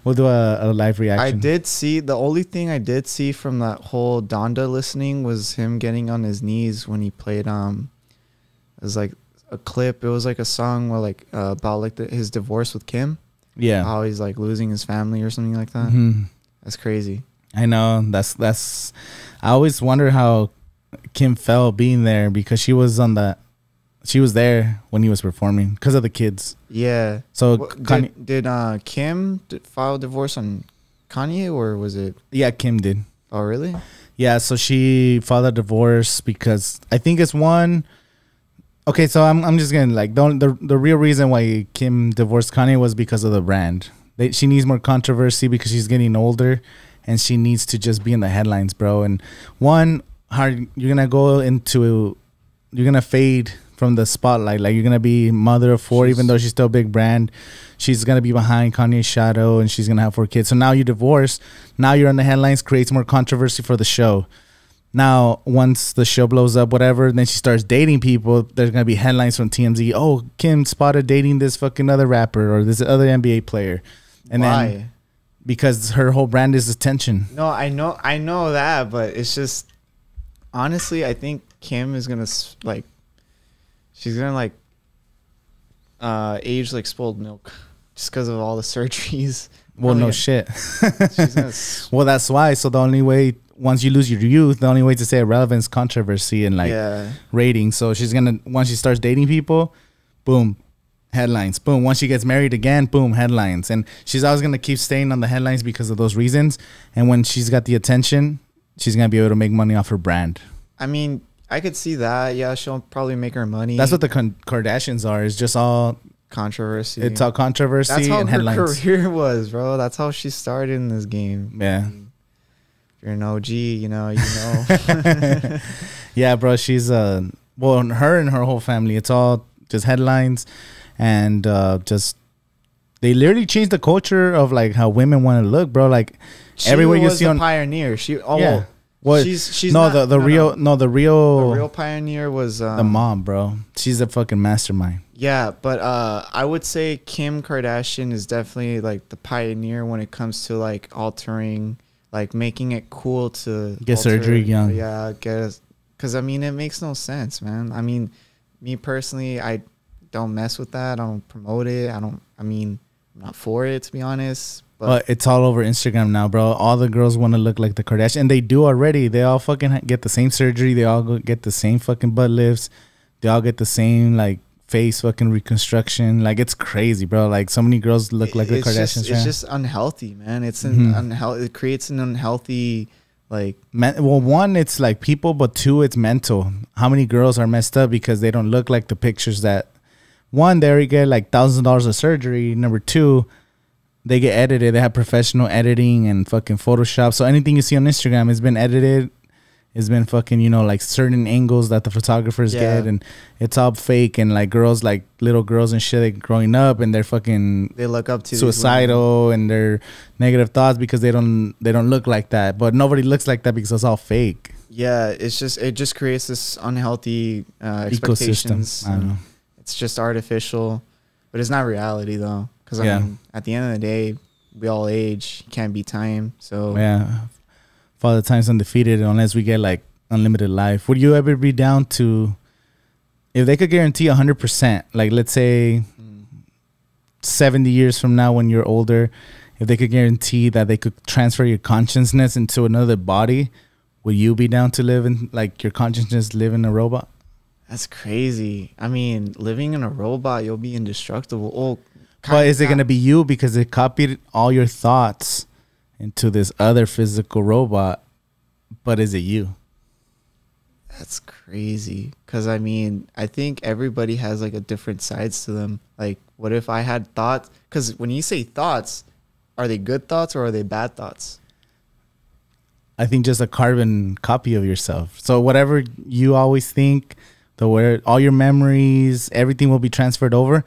We'll do a, a live reaction. I did see the only thing I did see from that whole Donda listening was him getting on his knees when he played um it was like a clip. It was like a song where like uh, about like the, his divorce with Kim. Yeah. How he's like losing his family or something like that. Mm-hmm. That's crazy. I know. That's that's I always wonder how Kim felt being there because she was on the She was there when he was performing because of the kids. Yeah. So well, Kanye, did, did uh, Kim did file divorce on Kanye or was it? Yeah, Kim did. Oh, really? Yeah. So she filed a divorce because I think it's one. Okay, so I'm I'm just gonna like don't the the real reason why Kim divorced Kanye was because of the brand. They, she needs more controversy because she's getting older, and she needs to just be in the headlines, bro. And one, hard you're gonna go into you're gonna fade. From the spotlight, like you're gonna be mother of four, she's, even though she's still a big brand, she's gonna be behind Kanye's shadow, and she's gonna have four kids. So now you divorce, now you're on the headlines, creates more controversy for the show. Now, once the show blows up, whatever, then she starts dating people. There's gonna be headlines from T M Z. Oh, Kim spotted dating this fucking other rapper or this other N B A player, and why? Then because her whole brand is attention. No, I know, I know that, but it's just honestly, I think Kim is gonna like. She's gonna like uh, age like spoiled milk, just because of all the surgeries. Well, really no gonna, shit. She's gonna well, that's why. So the only way, once you lose your youth, the only way to stay relevant is controversy and like yeah. ratings. So she's gonna once she starts dating people, boom, headlines. Boom. Once she gets married again, boom, headlines. And she's always gonna keep staying on the headlines because of those reasons. And when she's got the attention, she's gonna be able to make money off her brand. I mean. I could see that. Yeah, she'll probably make her money. That's what the Kardashians are. Is just all controversy. It's all controversy That's how and her headlines. Career was, bro. That's how she started in this game. Yeah. I mean, if you're an O G, you know, you know. Yeah, bro. She's uh, well, her and her whole family. It's all just headlines, and uh, just they literally changed the culture of like how women want to look, bro. Like she everywhere was you see the on pioneer. She oh. Yeah. Well, she's, she's no not, the the no, real no. no the real the real pioneer was um, the mom, bro. She's a fucking mastermind. Yeah, but uh, I would say Kim Kardashian is definitely like the pioneer when it comes to like altering, like making it cool to get alter, surgery young. Yeah, get because I mean it makes no sense, man. I mean, me personally, I don't mess with that. I don't promote it. I don't. I mean, I'm not for it to be honest. But well, it's all over Instagram now, bro. All the girls want to look like the Kardashians, and they do already. They all fucking get the same surgery. They all go get the same fucking butt lifts. They all get the same like face fucking reconstruction. Like it's crazy, bro. Like so many girls look like it's the Kardashians. Just, it's just unhealthy, man. It's an mm-hmm. unhealthy. It creates an unhealthy like. Man, well, one, it's like people, but two, it's mental. How many girls are messed up because they don't look like the pictures that? One, they already get like thousand dollars of surgery. Number two. They get edited. They have professional editing and fucking Photoshop. So anything you see on Instagram has been edited. It's been fucking, you know, like certain angles that the photographers yeah. get. And it's all fake. And like girls, like little girls and shit like growing up and they're fucking they look up to suicidal and their negative thoughts because they don't they don't look like that. But nobody looks like that because it's all fake. Yeah, it's just it just creates this unhealthy uh, expectations. Ecosystem. I don't know. It's just artificial, but it's not reality though. Because, I yeah. mean, at the end of the day, we all age. Can't be time. So, yeah. Father Time's undefeated unless we get, like, unlimited life. Would you ever be down to, if they could guarantee one hundred percent, like, let's say mm. seventy years from now when you're older, if they could guarantee that they could transfer your consciousness into another body, would you be down to live in, like, your consciousness live in a robot? That's crazy. I mean, living in a robot, you'll be indestructible. Oh, but is it going to be you because it copied all your thoughts into this other physical robot? But is it you? That's crazy. Because, I mean, I think everybody has, like, a different sides to them. Like, what if I had thoughts? Because when you say thoughts, are they good thoughts or are they bad thoughts? I think just a carbon copy of yourself. So whatever you always think, the where all your memories, everything will be transferred over.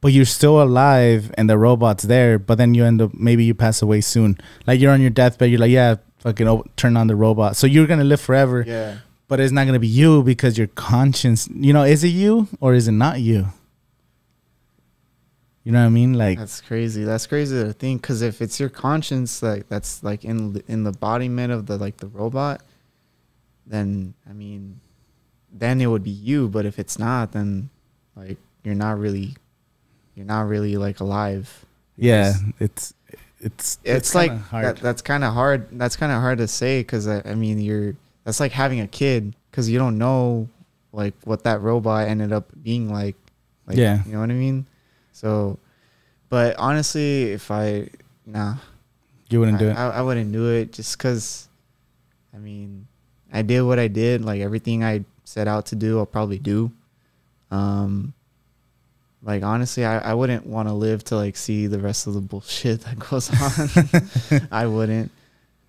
But you're still alive and the robot's there, but then you end up, maybe you pass away soon. Like you're on your deathbed, you're like, yeah, fucking turn on the robot. So you're going to live forever, yeah. But it's not going to be you because your conscience, you know, is it you or is it not you? You know what I mean? Like that's crazy. That's crazy to think because if it's your conscience like that's like in, in the embodiment of the, like the robot, then, I mean, then it would be you. But if it's not, then like you're not really... You're not really like alive. Yeah, it's it's it's, it's like hard. That, that's kind of hard. That's kind of hard to say because I, I mean you're that's like having a kid because you don't know like what that robot ended up being like. Like yeah, you know what I mean. So, but honestly, if I nah, you wouldn't I, do it. I, I wouldn't do it just because. I mean, I did what I did. Like everything I set out to do, I'll probably do. Um. Like, honestly, I, I wouldn't want to live to, like, see the rest of the bullshit that goes on. I wouldn't.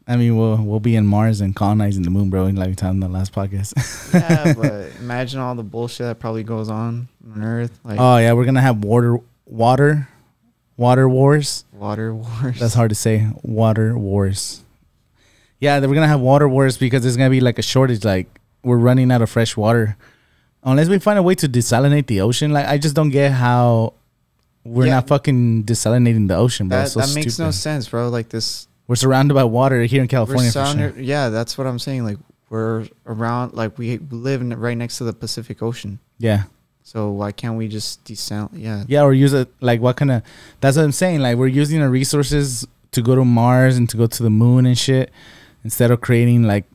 I mean, we'll, we'll be in Mars and colonizing the moon, bro, like we talked in the last podcast. Yeah, but imagine all the bullshit that probably goes on on Earth. Like, oh, yeah, we're going to have water, water, water wars. Water wars. That's hard to say. Water wars. Yeah, we're going to have water wars because there's going to be, like, a shortage. Like, we're running out of fresh water. Unless we find a way to desalinate the ocean. Like, I just don't get how we're yeah. not fucking desalinating the ocean, bro. That, so that makes stupid. no sense, bro. Like, this... We're surrounded by water here in California, for sure. Yeah, that's what I'm saying. Like, we're around... Like, we live in, right next to the Pacific Ocean. Yeah. So, why can't we just desalinate? Yeah. Yeah, or use it... Like, what kind of... That's what I'm saying. Like, we're using our resources to go to Mars and to go to the moon and shit instead of creating, like...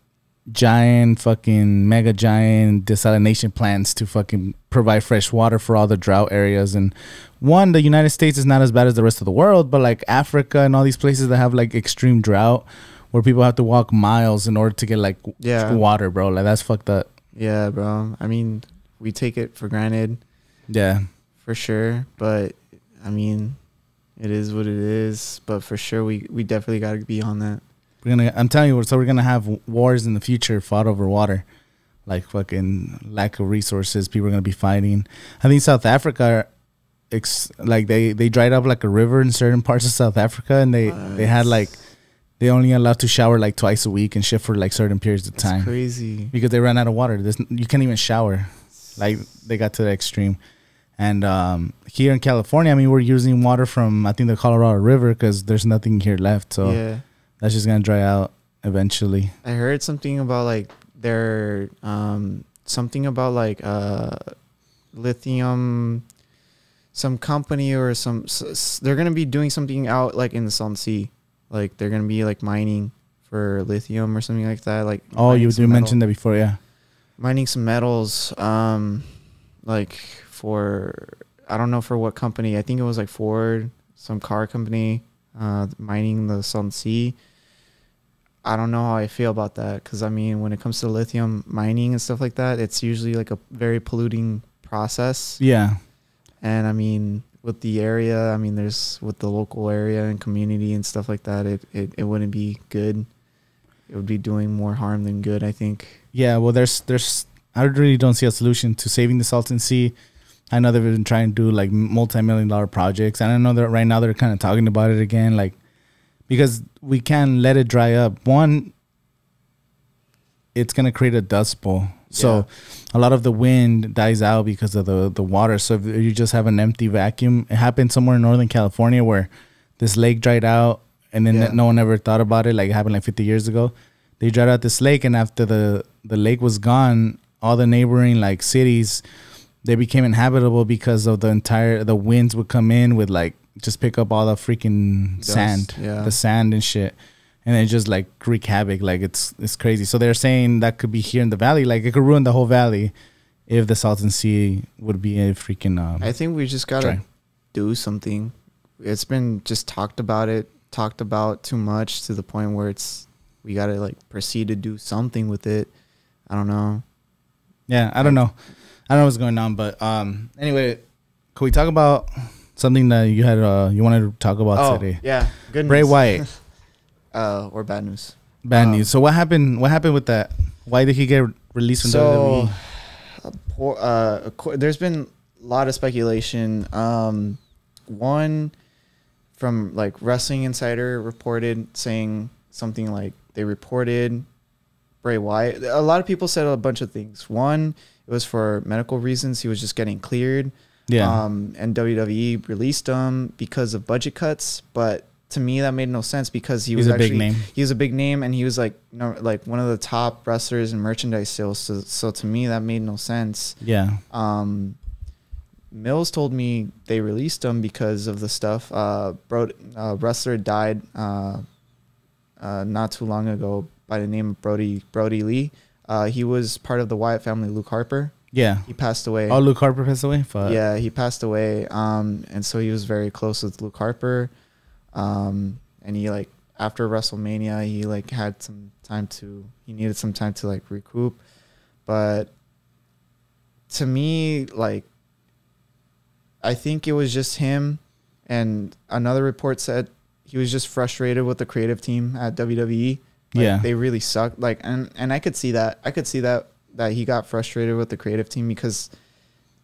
giant fucking mega giant desalination plants to fucking provide fresh water for all the drought areas. And one, the United States is not as bad as the rest of the world, but like Africa and all these places that have like extreme drought where people have to walk miles in order to get like yeah. water, bro. Like that's fucked up. Yeah, bro. I mean, we take it for granted. Yeah. for sure. But I mean, it is what it is. But for sure, we we definitely got to be on that. We're gonna. I'm telling you, so we're gonna have wars in the future fought over water, like fucking lack of resources. People are gonna be fighting. I think South Africa, ex, like they they dried up like a river in certain parts of South Africa, and they what? they had like. They only allowed to shower like twice a week and shit for like certain periods of time. That's crazy. Because they ran out of water. There's, you can't even shower. Like they got to the extreme. And um, here in California, I mean, we're using water from, I think, the Colorado River because there's nothing here left. So yeah. That's just going to dry out eventually. I heard something about like their, um, something about like uh, lithium, some company or some, they're going to be doing something out like in the Salton Sea. Like they're gonna be like mining for lithium or something like that. Like oh, you you mentioned that before, yeah. Mining some metals, um, like for I don't know for what company. I think it was like Ford, some car company, uh, mining the Salton Sea. I don't know how I feel about that because I mean, when it comes to lithium mining and stuff like that, it's usually like a very polluting process. Yeah, and I mean. With the area, I mean, there's with the local area and community and stuff like that, it, it, it wouldn't be good. It would be doing more harm than good, I think. Yeah, well, there's, there's, I really don't see a solution to saving the Salton Sea. I know they've been trying to do like multi-million dollar projects. And I know that right now they're kind of talking about it again, like, because we can't let it dry up. One, it's going to create a dust bowl. So yeah. A lot of the wind dies out because of the, the water. So if you just have an empty vacuum. It happened somewhere in Northern California where this lake dried out and then yeah. no one ever thought about it. Like it happened like fifty years ago. They dried out this lake and after the, the lake was gone, all the neighboring like cities, they became inhabitable because of the entire, the winds would come in with like, just pick up all the freaking dust, sand, yeah. the sand and shit. And it just like wreak havoc, like it's it's crazy. So they're saying that could be here in the valley, like it could ruin the whole valley if the Salton Sea would be a freaking. Um, I think we just gotta try. do something. It's been just talked about it, talked about too much to the point where it's we gotta like proceed to do something with it. I don't know. Yeah, I don't know. I don't know what's going on, but um, anyway, can we talk about something that you had uh you wanted to talk about oh, today? Yeah, good news. Bray Wyatt. Uh, or bad news. Bad um, news. So what happened? What happened with that? Why did he get released from so, W W E? Poor, uh, there's been a lot of speculation. Um, one from like Wrestling Insider reported saying something like they reported Bray Wyatt. A lot of people said a bunch of things. One, it was for medical reasons. He was just getting cleared. Yeah. Um, and W W E released him because of budget cuts, but. To me, that made no sense because he was actually, big name. He was a big name, and he was like, you know, like one of the top wrestlers and merchandise sales. So, so to me, that made no sense. Yeah. Um, Mills told me they released him because of the stuff. Uh, bro, uh, wrestler died uh, uh, not too long ago by the name of Brody Brody Lee. Uh, he was part of the Wyatt family. Luke Harper. Yeah, he passed away. Oh, Luke Harper passed away. Fuck. Yeah, he passed away. Um, and so he was very close with Luke Harper. Um, and he like after WrestleMania, he like had some time to, he needed some time to like recoup. But to me, like, I think it was just him. And another report said he was just frustrated with the creative team at W W E. Like, yeah. They really sucked. Like, and, and I could see that, I could see that, that he got frustrated with the creative team because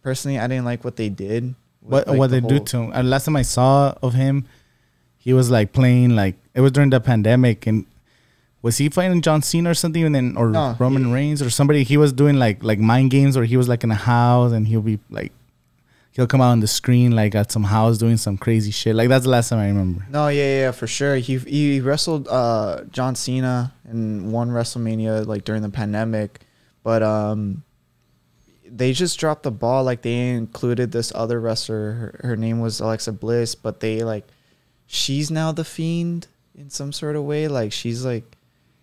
personally, I didn't like what they did. With, what, like, what the they do to him. Uh, last time I saw of him. He was like playing like it was during the pandemic, and was he fighting John Cena or something, and then or no, Roman he, Reigns or somebody? He was doing like like mind games, or he was like in a house, and he'll be like he'll come out on the screen like at some house doing some crazy shit. Like that's the last time I remember. No, yeah, yeah, for sure. He he wrestled uh, John Cena in one WrestleMania like during the pandemic, but um, they just dropped the ball. Like they included this other wrestler. Her, her name was Alexa Bliss, but they like. She's now the Fiend in some sort of way. Like she's like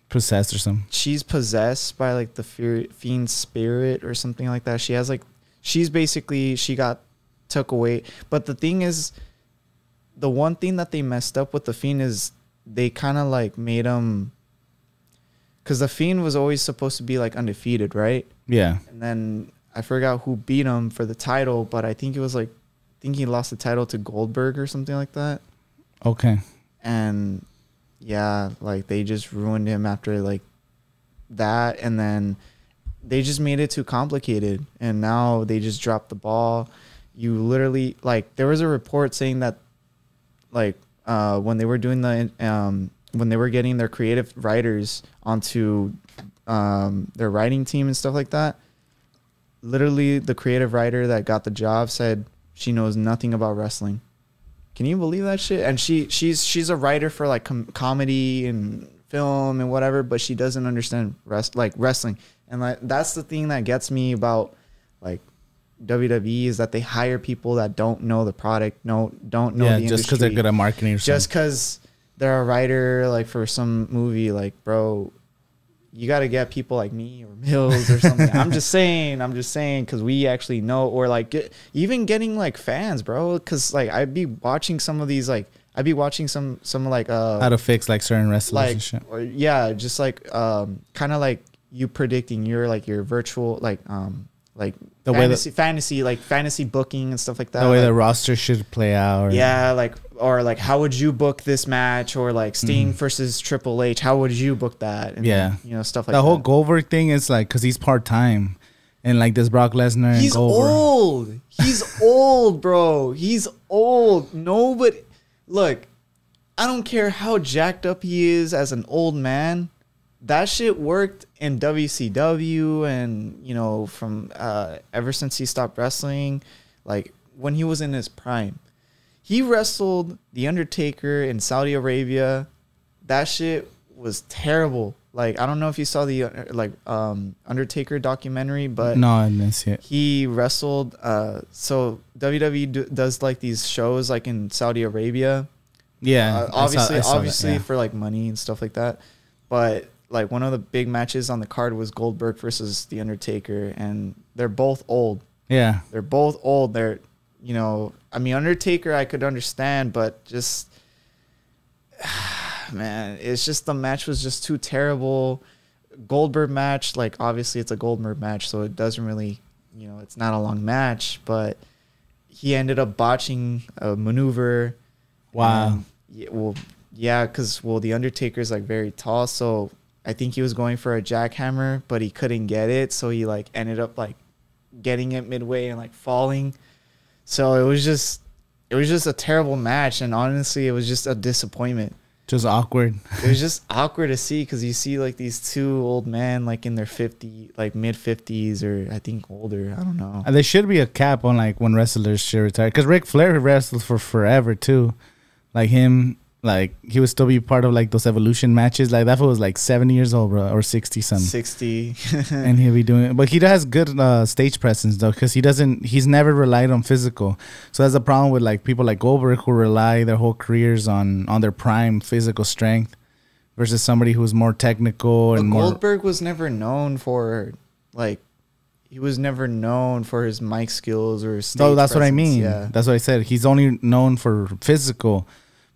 possessed or something. She's possessed by like the Fiend spirit or something like that. She has like, she's basically, she got took away. But the thing is, the one thing that they messed up with the Fiend is they kind of like made him, because the Fiend was always supposed to be like undefeated, right? Yeah. And then I forgot who beat him for the title, but I think it was like think he lost the title to Goldberg or something like that. Okay. And yeah, like they just ruined him after like that, and then they just made it too complicated, and now they just dropped the ball. You literally, like, there was a report saying that, like, uh, when they were doing the, um, when they were getting their creative writers onto um, their writing team and stuff like that, literally the creative writer that got the job said she knows nothing about wrestling. Can you believe that shit? And she she's she's a writer for like com comedy and film and whatever, but she doesn't understand rest like wrestling. And like that's the thing that gets me about like W W E, is that they hire people that don't know the product, no don't know yeah, the industry. Just because they're good at marketing or something. Just because they're a writer like for some movie, like, bro, you got to get people like me or Mills or something. I'm just saying, I'm just saying, because we actually know, or like get, even getting like fans, bro. Because like I'd be watching some of these, like I'd be watching some some like uh how to fix like certain wrestlers like, and shit. Or, yeah, just like um kind of like you predicting your like your virtual like um like the fantasy, way that, fantasy like fantasy booking and stuff like that. The way like, the roster should play out. Or yeah, like or like how would you book this match, or like Sting mm. versus Triple H? How would you book that? And yeah, then, you know, stuff like that. The whole that. Goldberg thing is like because he's part time, and like this Brock Lesnar. He's and old. He's old, bro. He's old. Nobody, look, I don't care how jacked up he is as an old man. That shit worked in W C W, and you know, from uh, ever since he stopped wrestling, like when he was in his prime, he wrestled The Undertaker in Saudi Arabia. That shit was terrible. Like I don't know if you saw the uh, like um, Undertaker documentary, but no, I didn't see it. He wrestled. Uh, so W W E do, does like these shows like in Saudi Arabia. Yeah, uh, obviously, I saw, I saw obviously that, yeah. for like money and stuff like that, but. Like one of the big matches on the card was Goldberg versus The Undertaker, and they're both old. Yeah, they're both old. They're, you know, I mean, Undertaker I could understand, but just, man, it's just the match was just too terrible. Goldberg match, like obviously it's a Goldberg match, so it doesn't really, you know, it's not a long match, but he ended up botching a maneuver. Wow. Um, yeah, well, yeah, because well, The Undertaker's like very tall, so. I think he was going for a jackhammer, but he couldn't get it, so he like ended up like getting it midway and like falling. So it was just, it was just a terrible match, and honestly, it was just a disappointment. Just awkward. It was just awkward to see, because you see like these two old men like in their fifty, like mid fifties, or I think older. I don't know. And there should be a cap on like when wrestlers should retire, because Ric Flair wrestled for forever too, like him. Like he would still be part of like those evolution matches. Like that fool was like seventy years old, bro, or sixty something. Sixty, and he'll be doing it. But he does good uh, stage presence though, because he doesn't. He's never relied on physical. So that's the problem with like people like Goldberg, who rely their whole careers on on their prime physical strength, versus somebody who's more technical and more. Goldberg was never known for like. He was never known for his mic skills or his stage presence. No, that's what I mean. Yeah, that's what I said. He's only known for physical.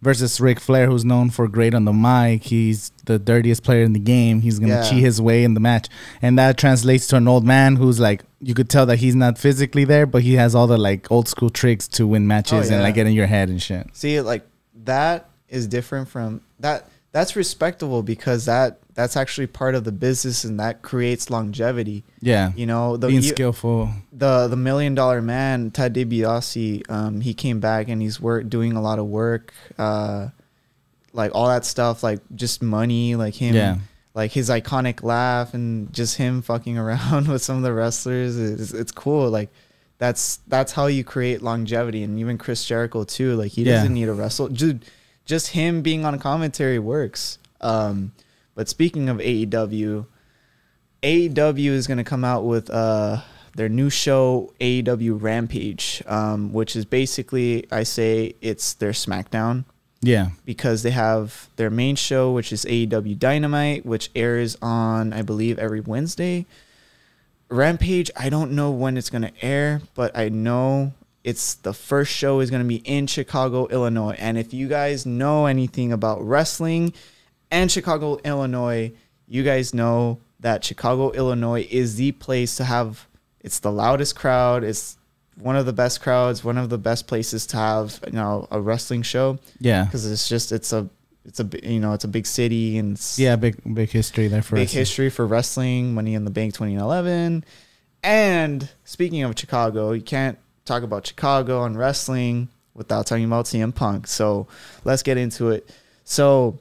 Versus Ric Flair, who's known for great on the mic. He's the dirtiest player in the game. He's going to yeah. cheat his way in the match. And that translates to an old man who's like, you could tell that he's not physically there, but he has all the like old school tricks to win matches oh, yeah. and like get in your head and shit. See, like that is different from that. That's respectable because that that's actually part of the business, and that creates longevity. Yeah. You know, the, being skillful. The the million dollar man, Ted DiBiase, um, he came back and he's work doing a lot of work, uh, like all that stuff, like just money, like him, yeah. like his iconic laugh and just him fucking around with some of the wrestlers. It's, it's cool. Like that's that's how you create longevity. And even Chris Jericho too. Like he yeah. doesn't need to wrestle, dude. Just him being on commentary works. Um, but speaking of A E W, A E W is going to come out with uh, their new show, A E W Rampage, um, which is basically, I say, it's their SmackDown. Yeah. Because they have their main show, which is A E W Dynamite, which airs on, I believe, every Wednesday. Rampage, I don't know when it's going to air, but I know... It's the first show is going to be in Chicago, Illinois. And if you guys know anything about wrestling and Chicago, Illinois, you guys know that Chicago, Illinois is the place to have. It's the loudest crowd. It's one of the best crowds, one of the best places to have, you know, a wrestling show. Yeah. Because it's just, it's a, it's a, you know, it's a big city, and it's, yeah, big, big history there for big wrestling. history for wrestling. Money in the Bank twenty eleven. And speaking of Chicago, you can't talk about Chicago and wrestling without talking about C M Punk. So let's get into it. So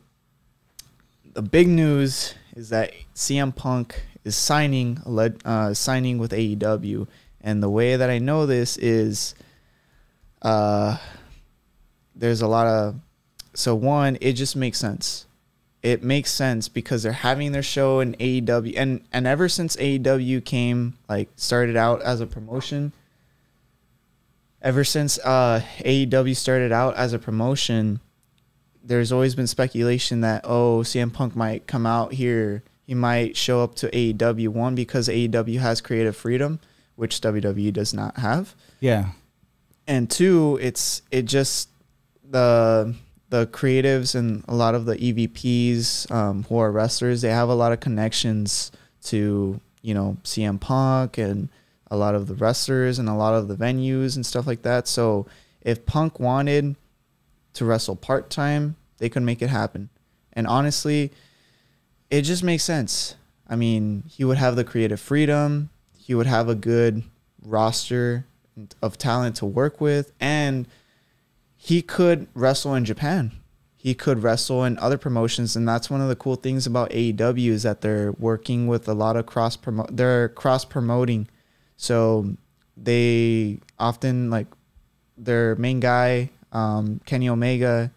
the big news is that C M Punk is signing, uh, signing with A E W. And the way that I know this is, uh, there's a lot of, so one, it just makes sense. It makes sense because they're having their show in A E W, and, and ever since A E W came, like started out as a promotion, ever since uh, A E W started out as a promotion, there's always been speculation that, oh, C M Punk might come out here. He might show up to A E W, one, because A E W has creative freedom, which W W E does not have. Yeah. And two, it's it just the the creatives and a lot of the E V Ps um, who are wrestlers, they have a lot of connections to, you know, C M Punk and a lot of the wrestlers and a lot of the venues and stuff like that. So if Punk wanted to wrestle part-time, they could make it happen. And honestly, it just makes sense. I mean, he would have the creative freedom. He would have a good roster of talent to work with, and he could wrestle in Japan. He could wrestle in other promotions, and that's one of the cool things about A E W is that they're working with a lot of cross promote. They're cross promoting, so they often, like, their main guy, um, Kenny Omega.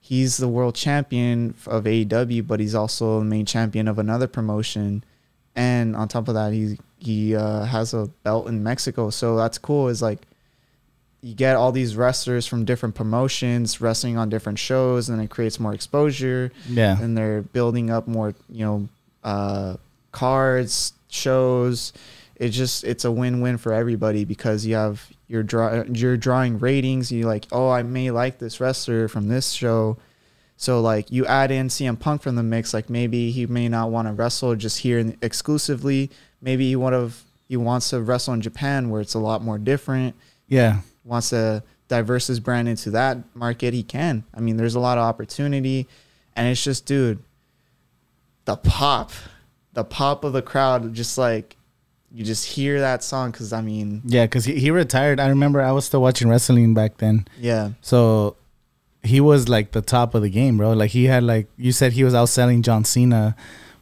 He's the world champion of A E W, but he's also the main champion of another promotion, and on top of that, he's He uh, has a belt in Mexico, so that's cool. Is like you get all these wrestlers from different promotions wrestling on different shows, and it creates more exposure. Yeah, and they're building up more, you know, uh, cards, shows. It just it's a win-win for everybody because you have you're draw you're drawing ratings. You like, oh, I may like this wrestler from this show. So, like, you add in C M Punk from the mix, like, maybe he may not want to wrestle just here exclusively. Maybe he, would have, he wants to wrestle in Japan where it's a lot more different. Yeah. He wants to diverse his brand into that market. He can. I mean, there's a lot of opportunity. And it's just, dude, the pop, the pop of the crowd, just, like, you just hear that song because, I mean. Yeah, because he, he retired. I remember I was still watching wrestling back then. Yeah. So he was like the top of the game, bro. Like he had like you said, he was outselling John Cena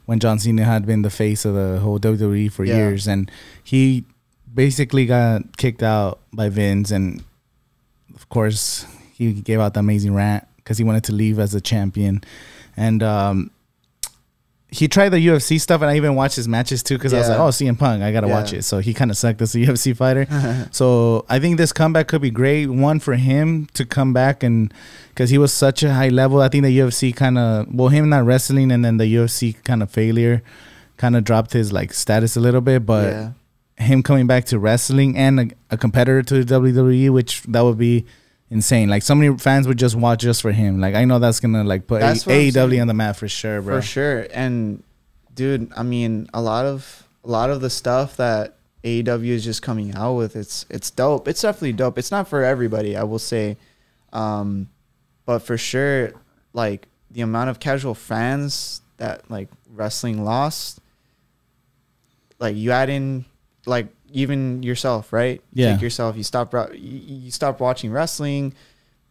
when John Cena had been the face of the whole W W E for yeah. years, and he basically got kicked out by Vince, and of course he gave out the amazing rant because he wanted to leave as a champion, and um, he tried the U F C stuff, and I even watched his matches too because yeah. I was like, oh, C M Punk, I gotta yeah. watch it. So he kind of sucked as a U F C fighter. So I think this comeback could be great, one for him to come back, and because he was such a high level, I think the U F C kind of, well, him not wrestling and then the U F C kind of failure kind of dropped his like status a little bit, but yeah. him coming back to wrestling and a, a competitor to the W W E, which that would be insane. Like so many fans would just watch just for him. Like I know that's gonna like put A E W on the map for sure, bro. For sure. And dude, I mean, a lot of a lot of the stuff that A E W is just coming out with, it's it's dope. It's definitely dope. It's not for everybody, I will say. Um But for sure, like, the amount of casual fans that, like, wrestling lost, like, you add in, like, even yourself, right? Yeah. Take yourself. You stop, you stop watching wrestling,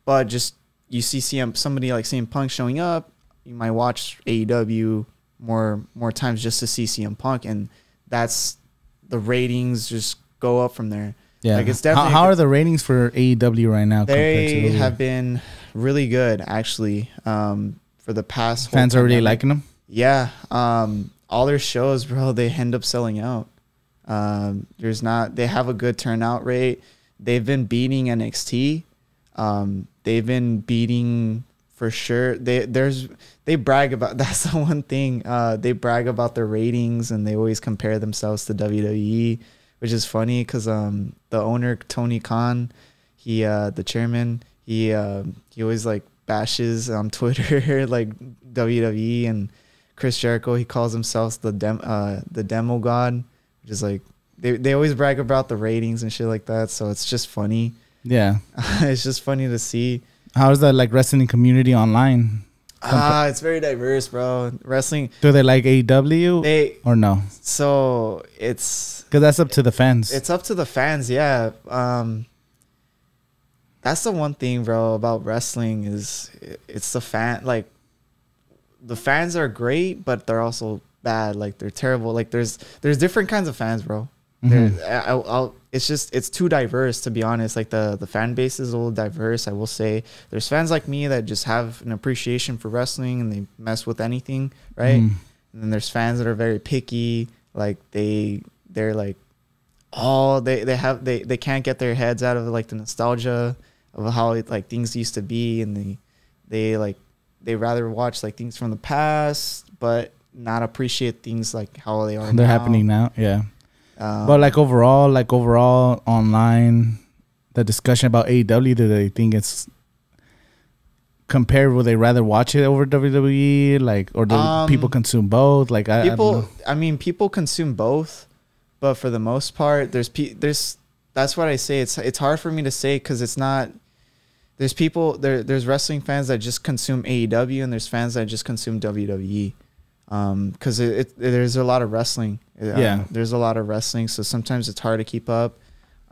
but just you see C M, somebody like C M Punk showing up, you might watch A E W more more times just to see C M Punk, and that's the ratings just go up from there. Yeah. Like, it's definitely how, how are the ratings for A E W right now? They have been really good, actually. Um, for the past fans are really liking them. Yeah. Um, all their shows, bro, they end up selling out. Um, there's not. They have a good turnout rate. They've been beating N X T. Um, they've been beating for sure. They there's they brag about that's the one thing. Uh, they brag about their ratings, and they always compare themselves to W W E, which is funny because um the owner Tony Khan, he uh the chairman, he uh, he always like bashes on Twitter like W W E, and Chris Jericho, he calls himself the dem uh the demo god, which is like they they always brag about the ratings and shit like that, so it's just funny. Yeah. It's just funny to see. How is that like wrestling community online? Ah, it's very diverse, bro. Wrestling. Do they like A E W they, or no? So it's because that's up to the fans. It's up to the fans, yeah. Um, that's the one thing, bro, about wrestling is it's the fan. Like the fans are great, but they're also bad. Like they're terrible. Like there's there's different kinds of fans, bro. Mm-hmm. I, I'll, it's just it's too diverse, to be honest. Like the the fan base is a little diverse, I will say. There's fans like me that just have an appreciation for wrestling and they mess with anything, right? Mm. And then there's fans that are very picky, like they they're like oh they they have they they can't get their heads out of like the nostalgia of how it, like things used to be, and they they like they rather watch like things from the past but not appreciate things like how they are. They're now. happening now, yeah. Um, but like overall, like overall online, the discussion about A E W, do they think it's comparable? They rather watch it over W W E, like, or do um, people consume both? Like, I, people, I, don't know. I mean, people consume both, but for the most part, there's pe there's that's what I say. It's it's hard for me to say because it's not. There's people there. There's wrestling fans that just consume A E W, and there's fans that just consume W W E. Um, cause it, it, there's a lot of wrestling. Yeah. Um, there's a lot of wrestling. So sometimes it's hard to keep up.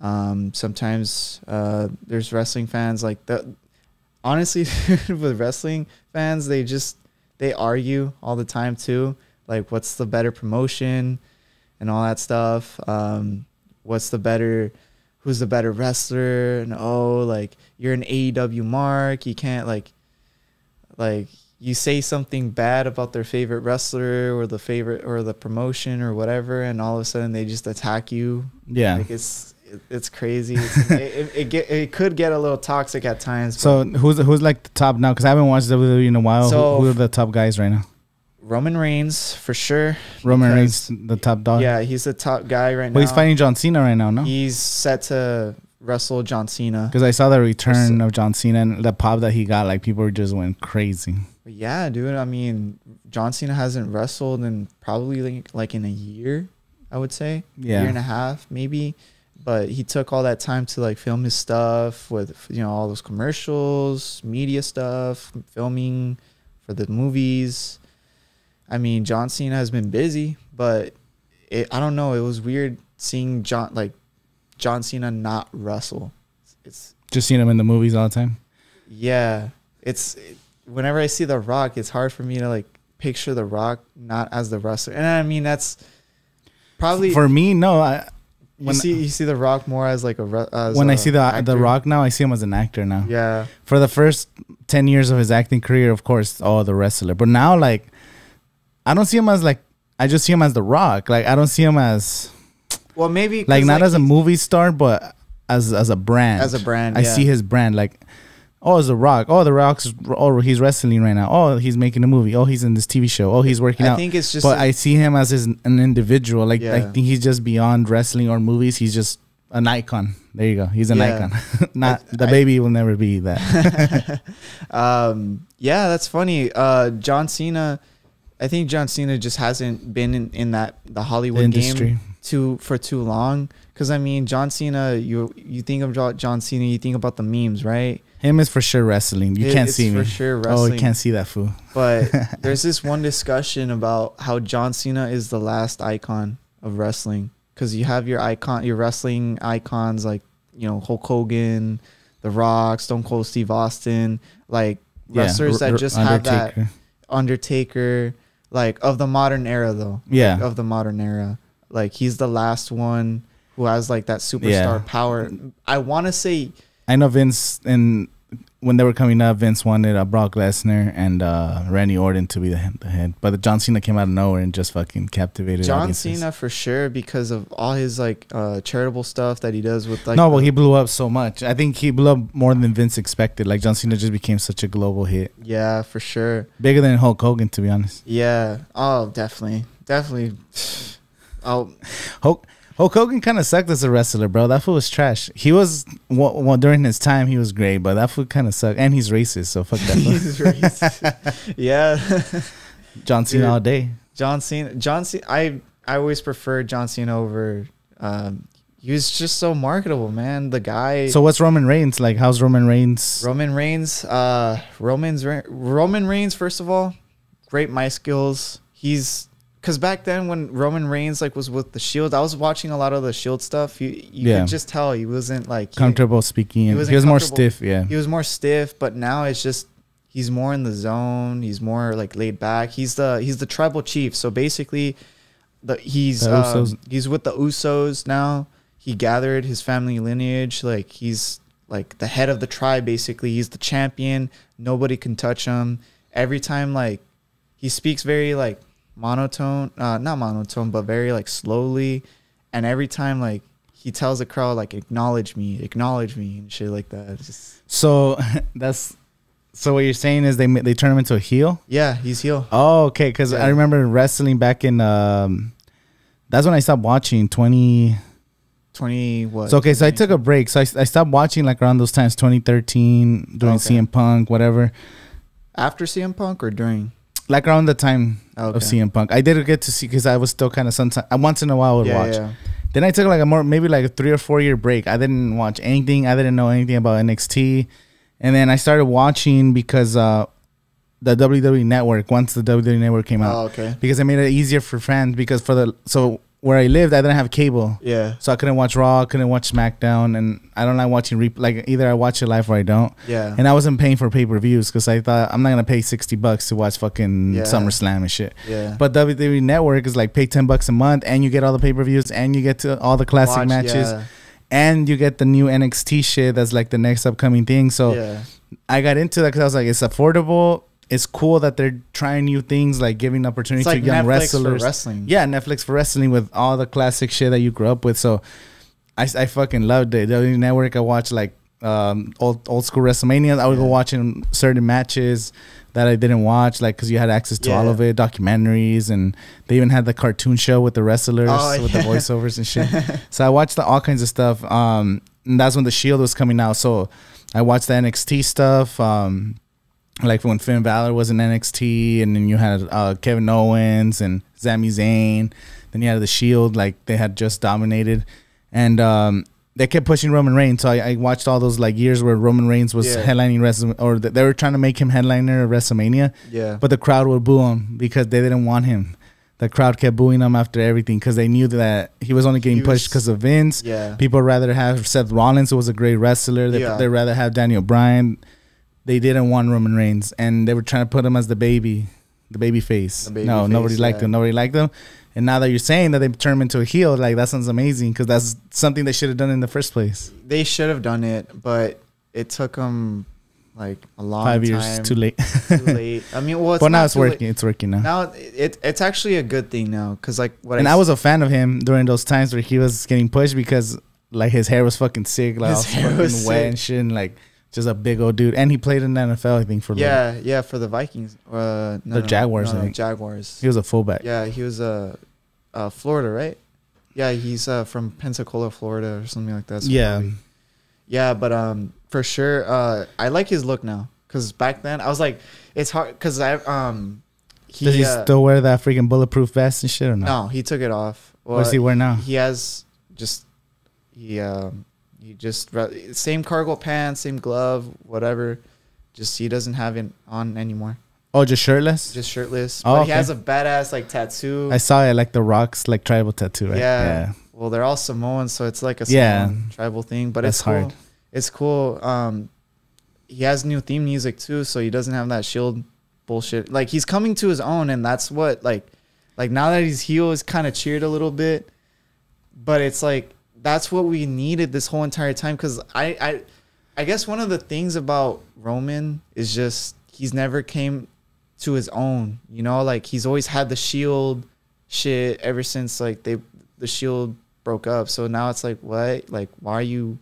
Um, sometimes, uh, there's wrestling fans like that. Honestly, with wrestling fans, they just, they argue all the time too. Like what's the better promotion and all that stuff. Um, what's the better, who's the better wrestler? And oh, like you're an A E W mark. You can't like, like, you say something bad about their favorite wrestler or the favorite or the promotion or whatever, and all of a sudden they just attack you. Yeah, like it's it, it's crazy. It's, it, it, it get it could get a little toxic at times. So who's who's like the top now? Because I haven't watched W W E in a while. So who, who are the top guys right now? Roman Reigns for sure. Roman Reigns, the top dog. Yeah, he's the top guy right now. But he's fighting John Cena right now. No, he's set to wrestle John Cena. Because I saw the return of John Cena and the pop that he got. Like people just went crazy. Yeah, dude. I mean, John Cena hasn't wrestled in probably like, like in a year, I would say. Yeah. A year and a half, maybe. But he took all that time to like film his stuff with, you know, all those commercials, media stuff, filming for the movies. I mean, John Cena has been busy, but it, I don't know. It was weird seeing John, like John Cena not wrestle. It's just seeing him in the movies all the time. Yeah. It's... It, whenever I see The Rock, it's hard for me to like picture The Rock not as the wrestler. And I mean, that's probably for me. No, I you see you see The Rock more as like a as when a I see the actor. The Rock now, I see him as an actor now. Yeah. For the first ten years of his acting career, of course, oh, the wrestler. But now, like, I don't see him as like I just see him as The Rock. Like I don't see him as well, maybe like not like as a movie star, but as as a brand. As a brand, I yeah. see his brand like. Oh, it's The Rock. Oh, The Rock's. Oh, he's wrestling right now. Oh, he's making a movie. Oh, he's in this T V show. Oh, he's working I out. I think it's just. But a, I see him as his, an individual. Like yeah. I think he's just beyond wrestling or movies. He's just an icon. There you go. He's an yeah. icon. Not I, the I, baby will never be that. um, yeah, that's funny. Uh, John Cena. I think John Cena just hasn't been in, in that the Hollywood industry game too for too long. Because I mean, John Cena. You you think of John Cena, you think about the memes, right? Him is for sure wrestling. You it, can't see me. For sure wrestling. Oh, you can't see that fool. But there's this one discussion about how John Cena is the last icon of wrestling because you have your icon, your wrestling icons like you know Hulk Hogan, The Rock, Stone Cold Steve Austin, like wrestlers yeah, that just Undertaker. have that Undertaker, like of the modern era though. Yeah, like, of the modern era, like he's the last one who has like that superstar yeah. power. I want to say. I know Vince, and when they were coming up, Vince wanted uh, Brock Lesnar and uh, Randy Orton to be the head, the head. But the John Cena came out of nowhere and just fucking captivated John audiences. Cena for sure because of all his like uh, charitable stuff that he does with like. No, well, he blew up so much. I think he blew up more than Vince expected. Like John Cena just became such a global hit. Yeah, for sure. Bigger than Hulk Hogan, to be honest. Yeah. Oh, definitely, definitely. Oh, Hulk. Hulk Hogan kind of sucked as a wrestler, bro. That fool was trash. He was, well, well during his time, he was great, but that fool kind of sucked. And he's racist, so fuck that fool. He's racist. Yeah. John Cena Dude, all day. John Cena. John Cena. I, I always prefer John Cena over Um, he was just so marketable, man. The guy. So what's Roman Reigns like? How's Roman Reigns? Roman Reigns. Uh, Roman's Re Roman Reigns. First of all, great mic skills. He's because back then when Roman Reigns like was with the Shield, I was watching a lot of the Shield stuff. You you yeah. could just tell he wasn't like he, comfortable speaking. He, wasn't he was more stiff. Yeah, he was more stiff. But now it's just he's more in the zone. He's more like laid back. He's the he's the tribal chief. So basically, the he's the um, he's with the Usos now. He gathered his family lineage. Like he's like the head of the tribe. Basically, he's the champion. Nobody can touch him. Every time, like he speaks very like monotone, uh, not monotone, but very like slowly. And every time, like he tells the crowd, like acknowledge me, acknowledge me, and shit like that. It's just so that's so what you're saying is they they turn him into a heel. Yeah, he's heel. Oh, okay. Because yeah. I remember wrestling back in. Um, that's when I stopped watching twenty. twenty what? So, okay, so I took a break. So I, I stopped watching like around those times, twenty thirteen, during okay. C M Punk, whatever. After C M Punk or during? Like around the time okay. of C M Punk. I did get to see because I was still kind of sometimes, once in a while I would yeah, watch. Yeah. Then I took like a more, maybe like a three or four year break. I didn't watch anything. I didn't know anything about N X T. And then I started watching because uh, the W W E Network, once the W W E Network came out. Oh, okay. Because it made it easier for fans because for the, so, where I lived, I didn't have cable. Yeah. So I couldn't watch Raw, couldn't watch SmackDown, and I don't like watching re like either I watch it live or I don't. Yeah. And I wasn't paying for pay-per-views because I thought I'm not gonna pay sixty bucks to watch fucking yeah. SummerSlam and shit. Yeah. But W W E Network is like pay ten bucks a month and you get all the pay-per-views and you get to all the classic watch, matches, yeah. and you get the new N X T shit that's like the next upcoming thing. So yeah. I got into that because I was like, it's affordable. It's cool that they're trying new things, like giving opportunity it's like to young Netflix wrestlers. For wrestling. Yeah, Netflix for wrestling with all the classic shit that you grew up with. So I, I fucking loved it. The network, I watched like um, old old school WrestleMania. I would yeah. go watching certain matches that I didn't watch, like because you had access to yeah. all of it, documentaries, and they even had the cartoon show with the wrestlers oh, with yeah. the voiceovers and shit. So I watched the, all kinds of stuff. Um, and that's when the Shield was coming out. So I watched the N X T stuff. Um, Like when Finn Balor was in N X T, and then you had uh, Kevin Owens and Sami Zayn. Then you had The Shield, like they had just dominated. And um, they kept pushing Roman Reigns. So I, I watched all those like years where Roman Reigns was yeah. headlining WrestleMania, or they were trying to make him headliner at WrestleMania. Yeah. But the crowd would boo him because they didn't want him. The crowd kept booing him after everything because they knew that he was only getting was, pushed because of Vince. Yeah. People would rather have Seth Rollins, who was a great wrestler. They, yeah. They'd rather have Daniel Bryan. They didn't want Roman Reigns, and they were trying to put him as the baby, the baby face. The baby no, face, nobody liked yeah. him. Nobody liked him. And now that you're saying that they turned him into a heel, like that sounds amazing because that's something they should have done in the first place. They should have done it, but it took them like a long Five time. Five years too late. too late. I mean, well, it's but now it's working. Late. It's working now. Now it it's actually a good thing now because like what. And I, I was a fan of him during those times where he was getting pushed because like his hair was fucking sick, like his hair fucking was wet sick. and shit, and, like. Just a big old dude, and he played in the N F L, I think, for yeah, like, yeah, for the Vikings, uh, no, the no, Jaguars, no, no, I think. Jaguars. He was a fullback. Yeah, he was a uh, uh, Florida, right? Yeah, he's uh, from Pensacola, Florida, or something like that. So yeah, probably. yeah, but um, for sure, uh, I like his look now because back then I was like, it's hard because I um, he, does he uh, still wear that freaking bulletproof vest and shit or not? No, he took it off. Well, what does he wear now? He has just he um. He just same cargo pants, same glove, whatever. Just he doesn't have it on anymore. Oh, just shirtless? Just shirtless. Oh, but okay. He has a badass like tattoo. I saw it, like the Rock's like tribal tattoo, right? Yeah. yeah. Well, they're all Samoan, so it's like a Samoan yeah. tribal thing. But That's it's cool. hard. It's cool. Um, he has new theme music too, so he doesn't have that Shield bullshit. Like he's coming to his own, and that's what like, like now that he's heel, is kind of cheered a little bit. But it's like. That's what we needed this whole entire time because I, I I guess one of the things about Roman is just he's never came to his own, you know, like he's always had the Shield shit ever since like they the Shield broke up. So now it's like, what? Like, why are you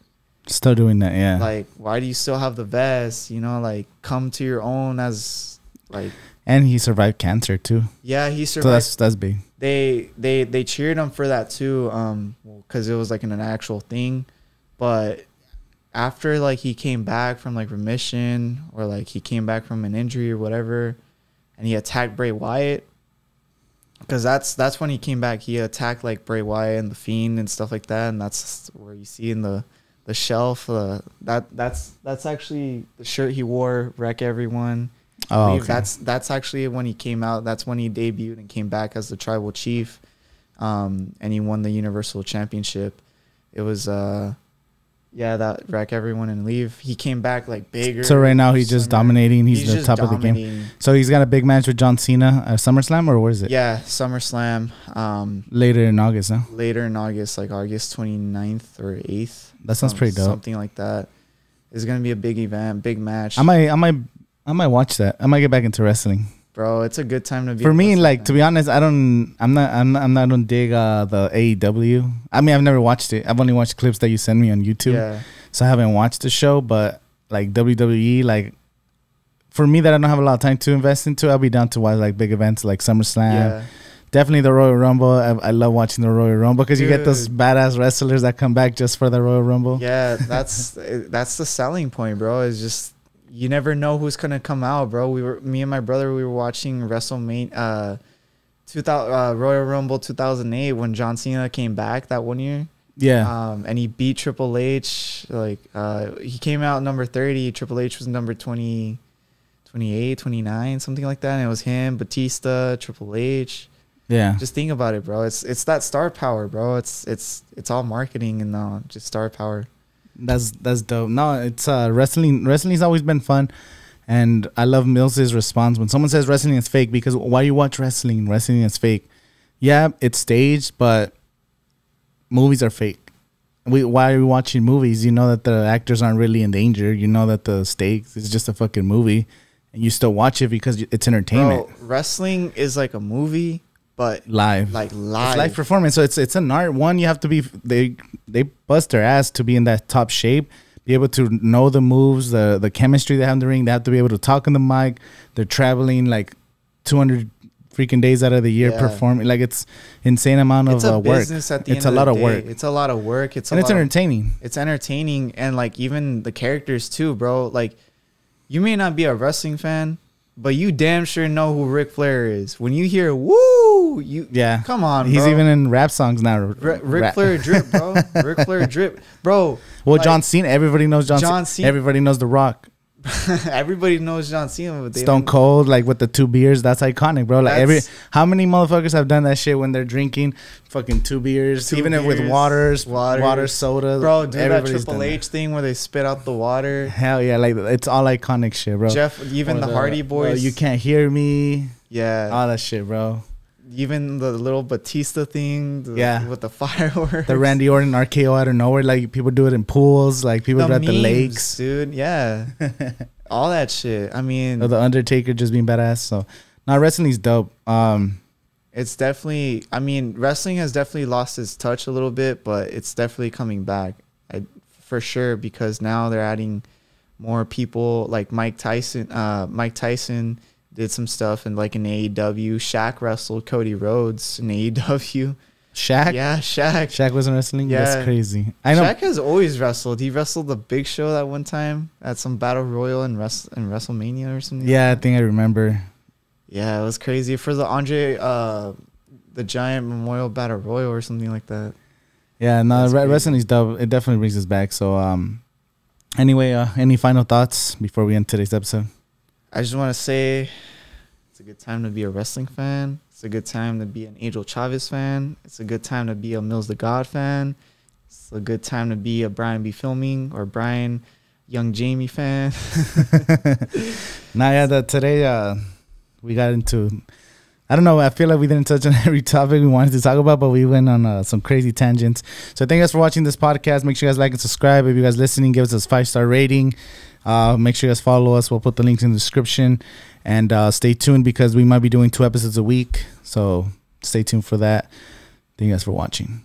still doing that? Yeah. Like, why do you still have the vest? You know, like come to your own as like. And he survived cancer too. Yeah, he survived. So that's that's big. They they they cheered him for that too, um, because it was like an, an actual thing. But after like he came back from like remission or like he came back from an injury or whatever, and he attacked Bray Wyatt, Because that's that's when he came back. He attacked like Bray Wyatt and the Fiend and stuff like that, and that's where you see in the the shelf. Uh, that that's that's actually the shirt he wore. Wreck everyone. Oh, okay. That's that's actually when he came out. That's when he debuted and came back as the Tribal Chief, um, and he won the Universal Championship. It was uh, yeah, that Wreck everyone and leave. He came back like bigger. So right now he's just dominating. He's, he's the top dominating. of the game. So he's got a big match with John Cena at SummerSlam, or where is it? Yeah, SummerSlam. Um, later in August, huh? Later in August, like August twenty-ninth or eighth. That sounds um, pretty dope. Something like that. It's gonna be a big event, big match. I might, I might. I might watch that. I might get back into wrestling. Bro, it's a good time to be. For me, like, to be honest, I don't I'm not I'm not I'm not don't dig uh, the A E W. I mean, I've never watched it. I've only watched clips that you send me on YouTube. Yeah. So I haven't watched the show, but like W W E, like for me that I don't have a lot of time to invest into, I'll be down to watch like big events like SummerSlam. Yeah. Definitely the Royal Rumble. I, I love watching the Royal Rumble because you get those badass wrestlers that come back just for the Royal Rumble. Yeah, that's that's the selling point, bro. It's just you never know who's gonna come out, bro. We were, me and my brother, we were watching WrestleMania, uh, two thousand, uh, Royal Rumble two thousand eight when John Cena came back that one year. Yeah. Um, and he beat Triple H. Like, uh, he came out number thirty. Triple H was number twenty, twenty-eight, twenty-nine, something like that. And it was him, Batista, Triple H. Yeah. Just think about it, bro. It's it's that star power, bro. It's it's it's all marketing and uh, just star power. That's that's dope. No, it's uh wrestling wrestling's always been fun, and I love Mills' response when someone says wrestling is fake, because why you watch wrestling? Wrestling is fake. Yeah, it's staged, but movies are fake. We why are we watching movies? You know that the actors aren't really in danger. You know that the stakes is just a fucking movie, and you still watch it because it's entertainment. Bro, wrestling is like a movie, but live, like live, it's live performance. So it's it's an art. One, you have to be they they bust their ass to be in that top shape, be able to know the moves, the the chemistry they have in the ring. They have to be able to talk on the mic. They're traveling like two hundred freaking days out of the year, yeah, performing. Like it's insane amount of it's a uh, work. Business at the it's end a lot of, of work. It's a lot of work. It's a and lot it's entertaining. Of, it's entertaining, and like even the characters too, bro. Like you may not be a wrestling fan, but you damn sure know who Ric Flair is. When you hear "woo," you yeah, come on, bro. He's even in rap songs now. R Ric rap. Flair drip, bro. Ric Flair drip, bro. Well, like, John Cena, everybody knows John, John Cena. Everybody knows The Rock. Everybody knows John Cena. But they Stone Cold, like with the two beers, that's iconic, bro. Like every, how many motherfuckers have done that shit when they're drinking fucking two beers, two even beers, with waters, water, water, soda, bro. Do that Triple H that. thing where they spit out the water. Hell yeah, like it's all iconic shit, bro. Jeff, even or the, the Hardy Boys, bro, you can't hear me. Yeah, all that shit, bro. Even the little Batista thing, the, yeah, with the fireworks, the Randy Orton R K O out of nowhere. Like people do it in pools, like people the do it at memes, the lakes, dude. Yeah, all that shit. I mean, or the Undertaker just being badass. So, now wrestling's dope. Um, it's definitely. I mean, wrestling has definitely lost its touch a little bit, but it's definitely coming back, I, for sure. Because now they're adding more people, like Mike Tyson. Uh, Mike Tyson did some stuff in like an A E W. Shaq wrestled Cody Rhodes in A E W. Shaq? Yeah, Shaq. Shaq wasn't wrestling? Yeah. That's crazy. I know. Shaq has always wrestled. He wrestled the Big Show that one time at some Battle Royal in, Wrest in WrestleMania or something. Yeah, like I think I remember. Yeah, it was crazy. For the Andre uh, the Giant Memorial Battle Royal or something like that. Yeah, no, wrestling is dope. It definitely brings us back. So um, anyway, uh, any final thoughts before we end today's episode? I just want to say it's a good time to be a wrestling fan. It's a good time to be an Angel Chavez fan. It's a good time to be a Mills the God fan. It's a good time to be a Brian B. Filming or Brian Young Jamie fan. Now, yeah, that today uh, we got into, I don't know, I feel like we didn't touch on every topic we wanted to talk about, but we went on uh, some crazy tangents. So thank you guys for watching this podcast. Make sure you guys like and subscribe. If you guys listening, give us a five-star rating. Uh, make sure you guys follow us. We'll put the links in the description, and uh, stay tuned because we might be doing two episodes a week. So stay tuned for that. Thank you guys for watching.